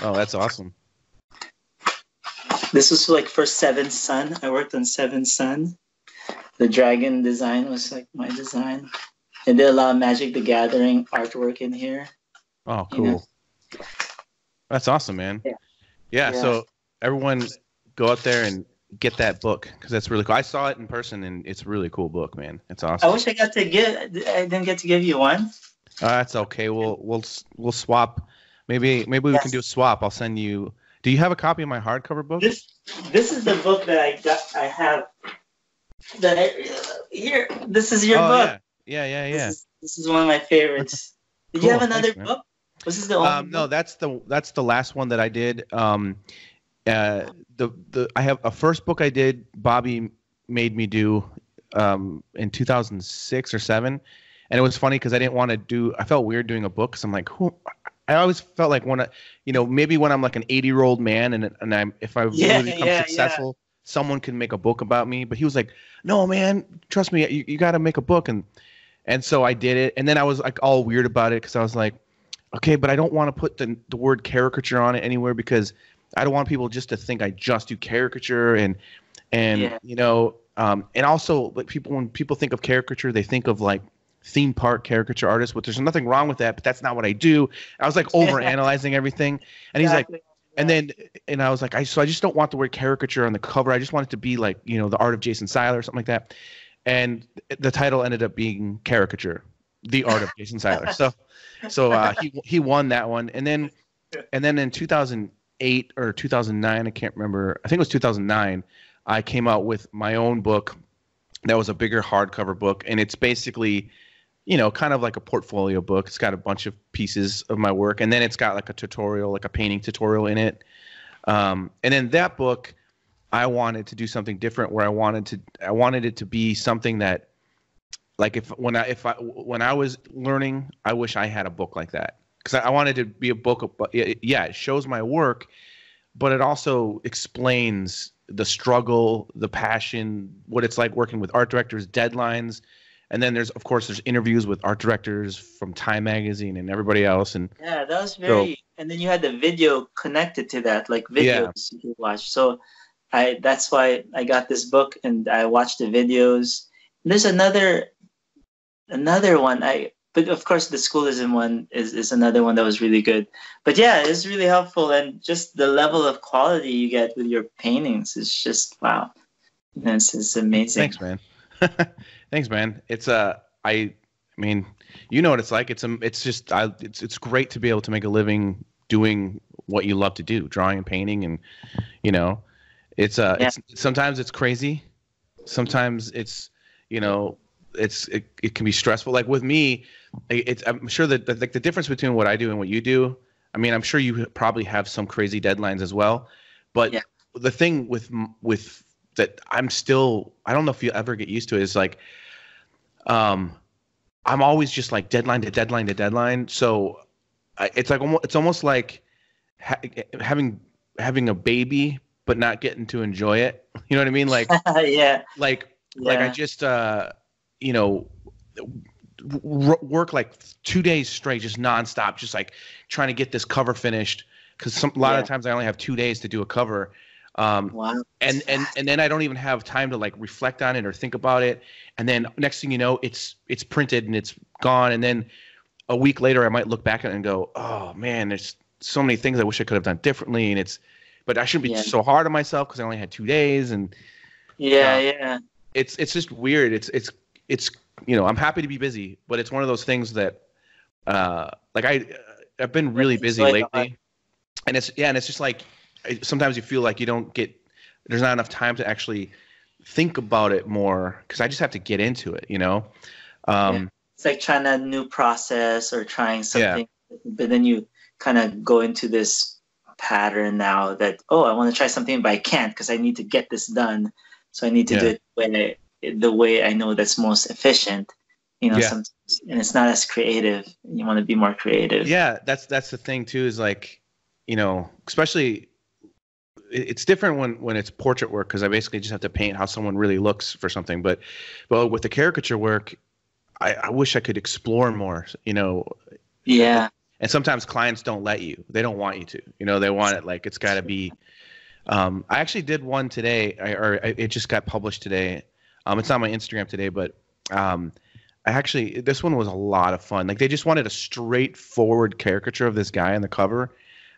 Oh, that's awesome. This was like for Seven Sun. I worked on Seven Sun. The dragon design was like my design. I did a lot of Magic the Gathering artwork in here. Oh, cool. You know? That's awesome, man. Yeah. Yeah, yeah. So everyone go out there and get that book because that's really cool. I saw it in person and it's a really cool book, man. It's awesome. I wish I got to get. I didn't get to give you one. Uh, that's okay. We'll we'll we'll swap. Maybe maybe yes. we can do a swap. I'll send you. Do you have a copy of my hardcover book? This this is the book that I got. I have. That I, here. This is your oh, book. Yeah, yeah, yeah. yeah. This, is, this is one of my favorites. Did cool. you have another Thanks, book? Was this the only um, no, that's the that's the last one that I did. Um, uh, the the I have a first book I did. Bobby made me do um, in two thousand six or seven, and it was funny because I didn't want to do. I felt weird doing a book. Cause I'm like, who? I always felt like when I, you know, maybe when I'm like an eighty year old man and and I'm if I yeah, really become yeah, successful, yeah. someone can make a book about me. But he was like, no, man, trust me, you you got to make a book. And and so I did it. And then I was like all weird about it because I was like, okay, but I don't want to put the the word caricature on it anywhere because I don't want people just to think I just do caricature and and yeah. you know um, and also like people when people think of caricature they think of like theme park caricature artists, which there's nothing wrong with that, but that's not what I do. I was like over analyzing everything, and exactly. he's like, yeah. and then and I was like, I so I just don't want the word caricature on the cover. I just want it to be like you know the art of Jason Siler or something like that, and the title ended up being Caricature. The Art of Jason Siler. So, so uh, he he won that one, and then and then in two thousand eight or two thousand nine, I can't remember. I think it was two thousand nine. I came out with my own book that was a bigger hardcover book, and it's basically, you know, kind of like a portfolio book. It's got a bunch of pieces of my work, and then it's got like a tutorial, like a painting tutorial in it. Um, and in that book, I wanted to do something different, where I wanted to I wanted it to be something that. Like if when I if I when I was learning, I wish I had a book like that because I, I wanted to be a book. But yeah, it shows my work, but it also explains the struggle, the passion, what it's like working with art directors, deadlines, and then there's of course there's interviews with art directors from Time Magazine and everybody else. And yeah, that was very. So, and then you had the video connected to that, like videos yeah. you could watch. So I that's why I got this book and I watched the videos. There's another. Another one, I but of course the Schoolism one is, is another one that was really good. But yeah, it's really helpful, and just the level of quality you get with your paintings is just wow. This is amazing. Thanks, man. Thanks, man. It's uh, I, I mean, you know what it's like. It's um, it's just I, it's it's great to be able to make a living doing what you love to do, drawing and painting, and you know, it's uh, yeah. it's sometimes it's crazy, sometimes it's you know. It's it, it can be stressful. Like with me, it's I'm sure that the, like the difference between what I do and what you do. I mean, I'm sure you probably have some crazy deadlines as well. But yeah. the thing with with that, I'm still I don't know if you ever get used to it. Is like, um, I'm always just like deadline to deadline to deadline. So I, it's like almost, it's almost like ha having having a baby but not getting to enjoy it. You know what I mean? Like yeah, like yeah. like I just. Uh, you know, work like two days straight, just nonstop, just like trying to get this cover finished. Cause a lot yeah. of times I only have two days to do a cover. Um, wow. and, and, and then I don't even have time to like reflect on it or think about it. And then next thing you know, it's, it's printed and it's gone. And then a week later I might look back at it and go, oh man, there's so many things I wish I could have done differently. And it's, but I shouldn't be yeah. so hard on myself cause I only had two days. And yeah, uh, yeah, it's, it's just weird. It's, it's, It's, you know, I'm happy to be busy, but it's one of those things that, uh, like I, I've been really busy lately, and it's, yeah. And it's just like, sometimes you feel like you don't get, there's not enough time to actually think about it more. Cause I just have to get into it, you know? Um, yeah. It's like trying a new process or trying something, yeah. but then you kind of go into this pattern now that, oh, I want to try something, but I can't, cause I need to get this done. So I need to yeah. do it when I, the way I know that's most efficient, you know, yeah. sometimes, and it's not as creative. You want to be more creative. Yeah. That's, that's the thing too, is like, you know, especially it's different when, when it's portrait work. Cause I basically just have to paint how someone really looks for something. But, but with the caricature work, I, I wish I could explore more, you know? Yeah. And sometimes clients don't let you, they don't want you to, you know, they want it. Like, it's gotta be, um, I actually did one today I, or I, it just got published today. Um, it's on my Instagram today, but um, actually, this one was a lot of fun. Like, they just wanted a straightforward caricature of this guy on the cover.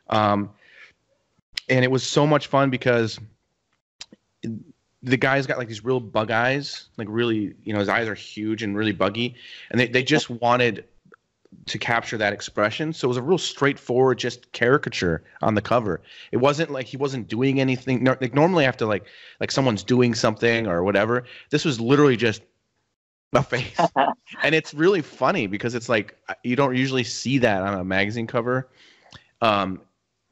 Um, and it was so much fun because the guy's got, like, these real bug eyes. Like, really, you know, his eyes are huge and really buggy. And they, they just wanted to capture that expression. So it was a real straightforward, just caricature on the cover. It wasn't like he wasn't doing anything. Like, normally after, like, like someone's doing something or whatever, this was literally just a face. And it's really funny because it's like, you don't usually see that on a magazine cover. Um,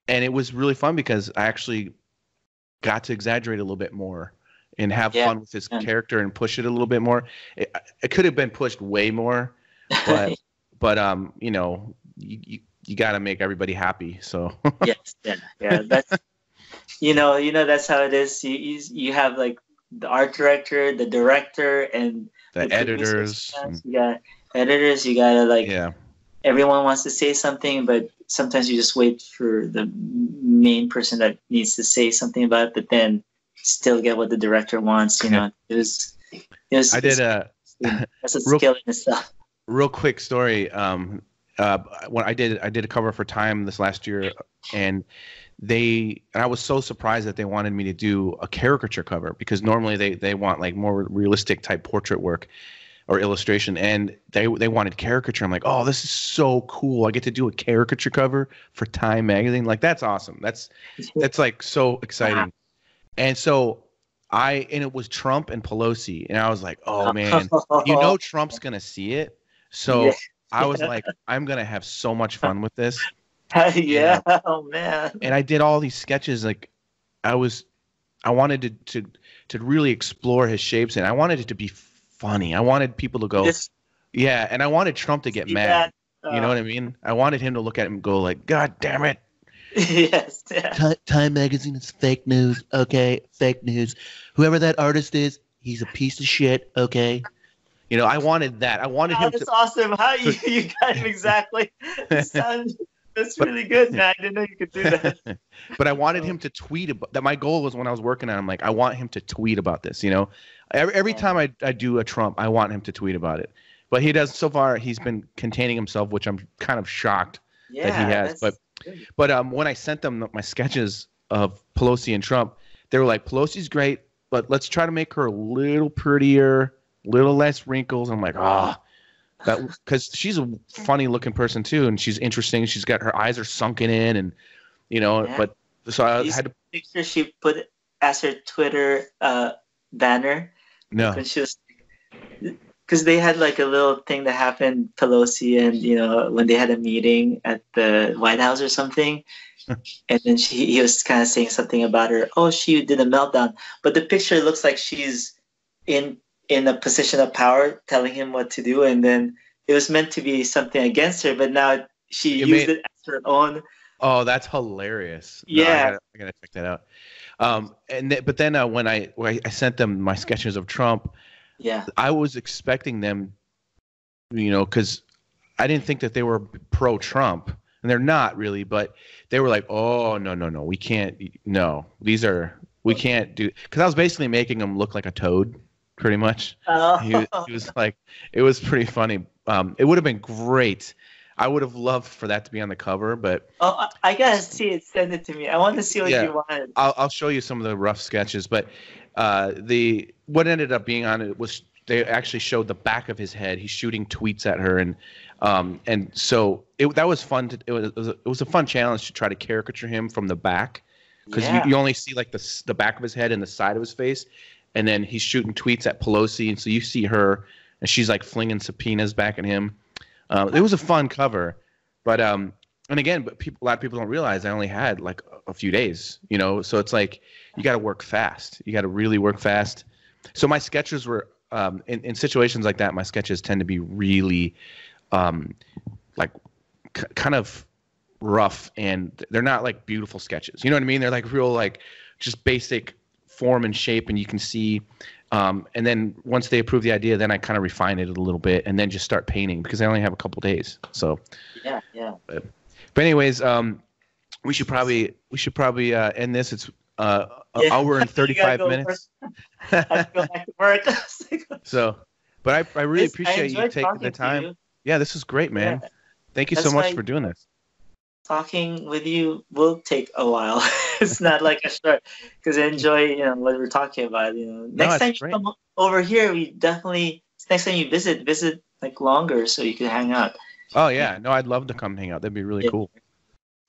and it was really fun because I actually got to exaggerate a little bit more and have yeah. fun with his yeah. character and push it a little bit more. It, it could have been pushed way more, but But, um, you know, you, you, you got to make everybody happy. So, yes, yeah, yeah. That's, you know, you know, that's how it is. You, you, you have like the art director, the director, and the, the editors. And you got editors. You got to like, yeah. everyone wants to say something, but sometimes you just wait for the main person that needs to say something about it, but then still get what the director wants. You yeah. know, it was, it was, I did a, that's a skill in itself. Real quick story. Um, uh, when I did, I did a cover for Time this last year, and they and I was so surprised that they wanted me to do a caricature cover because normally they they want like more realistic type portrait work or illustration, and they they wanted caricature. I'm like, oh, this is so cool! I get to do a caricature cover for Time magazine. Like, that's awesome. That's that's like so exciting. And so. I and it was Trump and Pelosi, and I was like, oh man, you know Trump's gonna see it. So yeah. I was like, I'm going to have so much fun with this. yeah. You know? Oh, man. And I did all these sketches. Like, I was, I wanted to, to, to really explore his shapes, and I wanted it to be funny. I wanted people to go, this, yeah. And I wanted Trump to get mad. That, uh, you know what I mean? I wanted him to look at him and go like, God damn it. Yes. Yeah. Time magazine is fake news. Okay. Fake news. Whoever that artist is, he's a piece of shit. Okay. You know, I wanted that. I wanted wow, him that's to. That's awesome. How you, you got him exactly. Sounds, that's but, really good, man. I didn't know you could do that. But I wanted him to tweet about that. My goal was when I was working on it, I'm like, I want him to tweet about this. You know, every, every time I, I do a Trump, I want him to tweet about it. But he does. So far, he's been containing himself, which I'm kind of shocked yeah, that he has. But good. but um, when I sent them my sketches of Pelosi and Trump, they were like, Pelosi's great, but let's try to make her a little prettier. Little less wrinkles. I'm like, ah, oh, that because she's a funny looking person too, and she's interesting. She's got her eyes are sunken in, and you know. Yeah. But so I you had to make sure she put it as her Twitter uh, banner. No, because she was because they had like a little thing that happened, Pelosi, and you know when they had a meeting at the White House or something. And then she he was kind of saying something about her. Oh, she did a meltdown, but the picture looks like she's in. in a position of power, telling him what to do. And then it was meant to be something against her, but now she it used made, it as her own. Oh, that's hilarious. Yeah. No, I gotta check that out. Um, and th but then uh, when, I, when I sent them my sketches of Trump, yeah, I was expecting them, you know, because I didn't think that they were pro-Trump. And they're not really, but they were like, oh, no, no, no, we can't. No, these are, we can't do. Because I was basically making him look like a toad. Pretty much. Oh. He, he was like, it was pretty funny. Um, it would have been great. I would have loved for that to be on the cover, but oh, I gotta see it. Send it to me. I want to see what yeah, you wanted. I'll, I'll show you some of the rough sketches, but uh, the what ended up being on it was they actually showed the back of his head. He's shooting tweets at her, and um, and so it that was fun. To, it was it was, a, it was a fun challenge to try to caricature him from the back because yeah. you, you only see like the the back of his head and the side of his face. And then he's shooting tweets at Pelosi, and so you see her, and she's like flinging subpoenas back at him. Uh, it was a fun cover, but um, and again, but people, a lot of people don't realize I only had like a few days, you know. So it's like you got to work fast. You got to really work fast. So my sketches were um, in in situations like that. My sketches tend to be really, um, like, c kind of rough, and they're not like beautiful sketches. You know what I mean? They're like real, like just basic. Form and shape, and you can see um, and then once they approve the idea, then I kind of refine it a little bit and then just start painting because I only have a couple days. So yeah, yeah. But, but anyways, um, we should probably we should probably uh, end this. It's uh, an yeah. hour and thirty-five minutes. I have to go back to work. So But I, I really this, appreciate I you taking the time. Yeah, this is great, man. Yeah. Thank you That's so much for doing this. Talking with you will take a while. It's not like a short, because I enjoy you know what we're talking about. You know, next no, time you great. come over here, we definitely next time you visit, visit like longer so you can hang out. Oh yeah, no, I'd love to come hang out. That'd be really yeah. cool.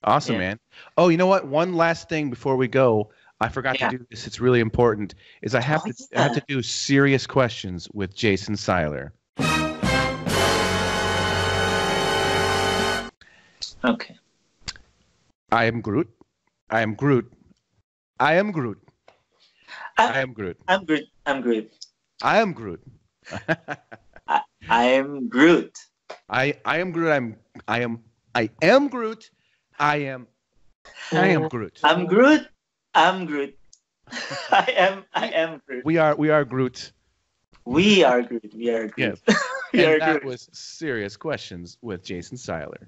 Awesome, yeah. man. Oh, you know what? One last thing before we go. I forgot yeah. to do this. It's really important. Is I have oh, to yeah. I have to do serious questions with Jason Seiler. Okay. I am Groot. I am Groot. I am Groot. I, I am Groot. I'm Groot. I'm Groot. I am Groot. I, I am Groot. I I am Groot. I'm I am I am Groot. I am I am Groot. I'm Groot. I'm Groot. I am. I am Groot. We are. We are Groot. We are Groot. We are Groot. Yeah. we and are that Groot. was serious questions with Jason Seiler.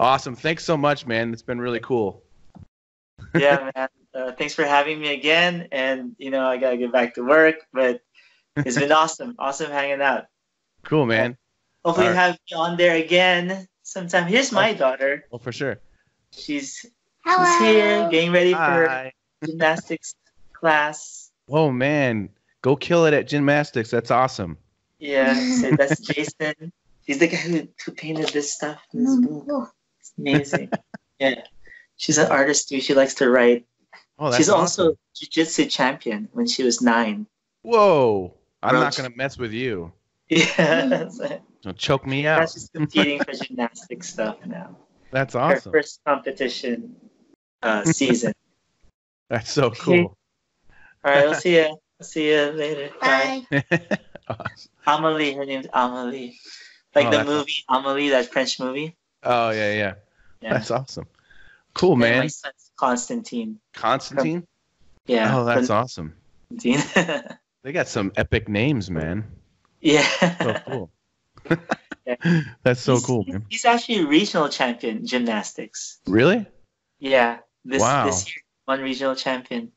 Awesome. Thanks so much, man. It's been really cool. Yeah, man. Uh, thanks for having me again. And you know, I gotta get back to work, but it's been awesome. Awesome hanging out. Cool, man. Hopefully, All right. have you on there again. Sometime. Here's my oh, daughter. Oh, for sure. She's, she's here getting ready Hi. for gymnastics class. Oh, man. Go kill it at gymnastics. That's awesome. Yeah. So that's Jason. He's the guy who, who painted this stuff in this book. It's amazing. Yeah. She's an artist, too. She likes to write. Oh, that's She's awesome. also jiu-jitsu champion when she was nine. Whoa. I'm Roach. not going to mess with you. Yeah. Don't choke me out. That's just competing for gymnastics stuff now. That's awesome. Her first competition uh, season. That's so cool. All right, I'll see you. I'll see you later. Bye. Awesome. Amelie, her name's Amelie. Like oh, the movie awesome. Amelie, that French movie. Oh yeah, yeah. yeah. That's awesome. Cool, and man. My son's Constantine. Constantine? From, yeah. Oh, that's awesome. They got some epic names, man. Yeah. So cool. yeah. That's so he's, cool, man. He's actually a regional champion in gymnastics. Really? Yeah. This wow. this year, one regional champion,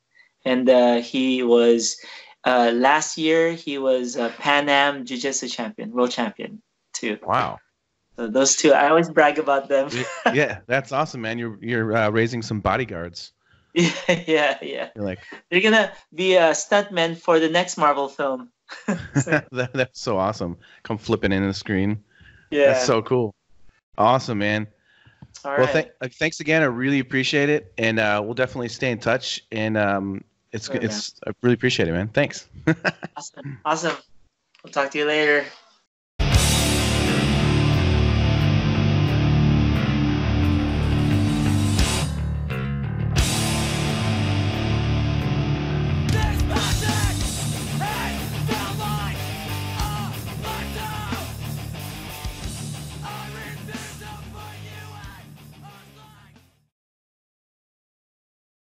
and uh, he was uh, last year he was a Pan Am Jiu-Jitsu champion, world champion too. Wow. So those two, I always brag about them. Yeah, that's awesome, man. You're you're uh, raising some bodyguards. Yeah, yeah, yeah. You're like they're gonna be a stuntman for the next Marvel film. so. that, that's so awesome. Come flipping in the screen. Yeah. That's so cool. Awesome, man. All well, right. th thanks again. I really appreciate it. And uh, we'll definitely stay in touch. And um, it's, oh, it's, I really appreciate it, man. Thanks. Awesome. Awesome. We'll talk to you later.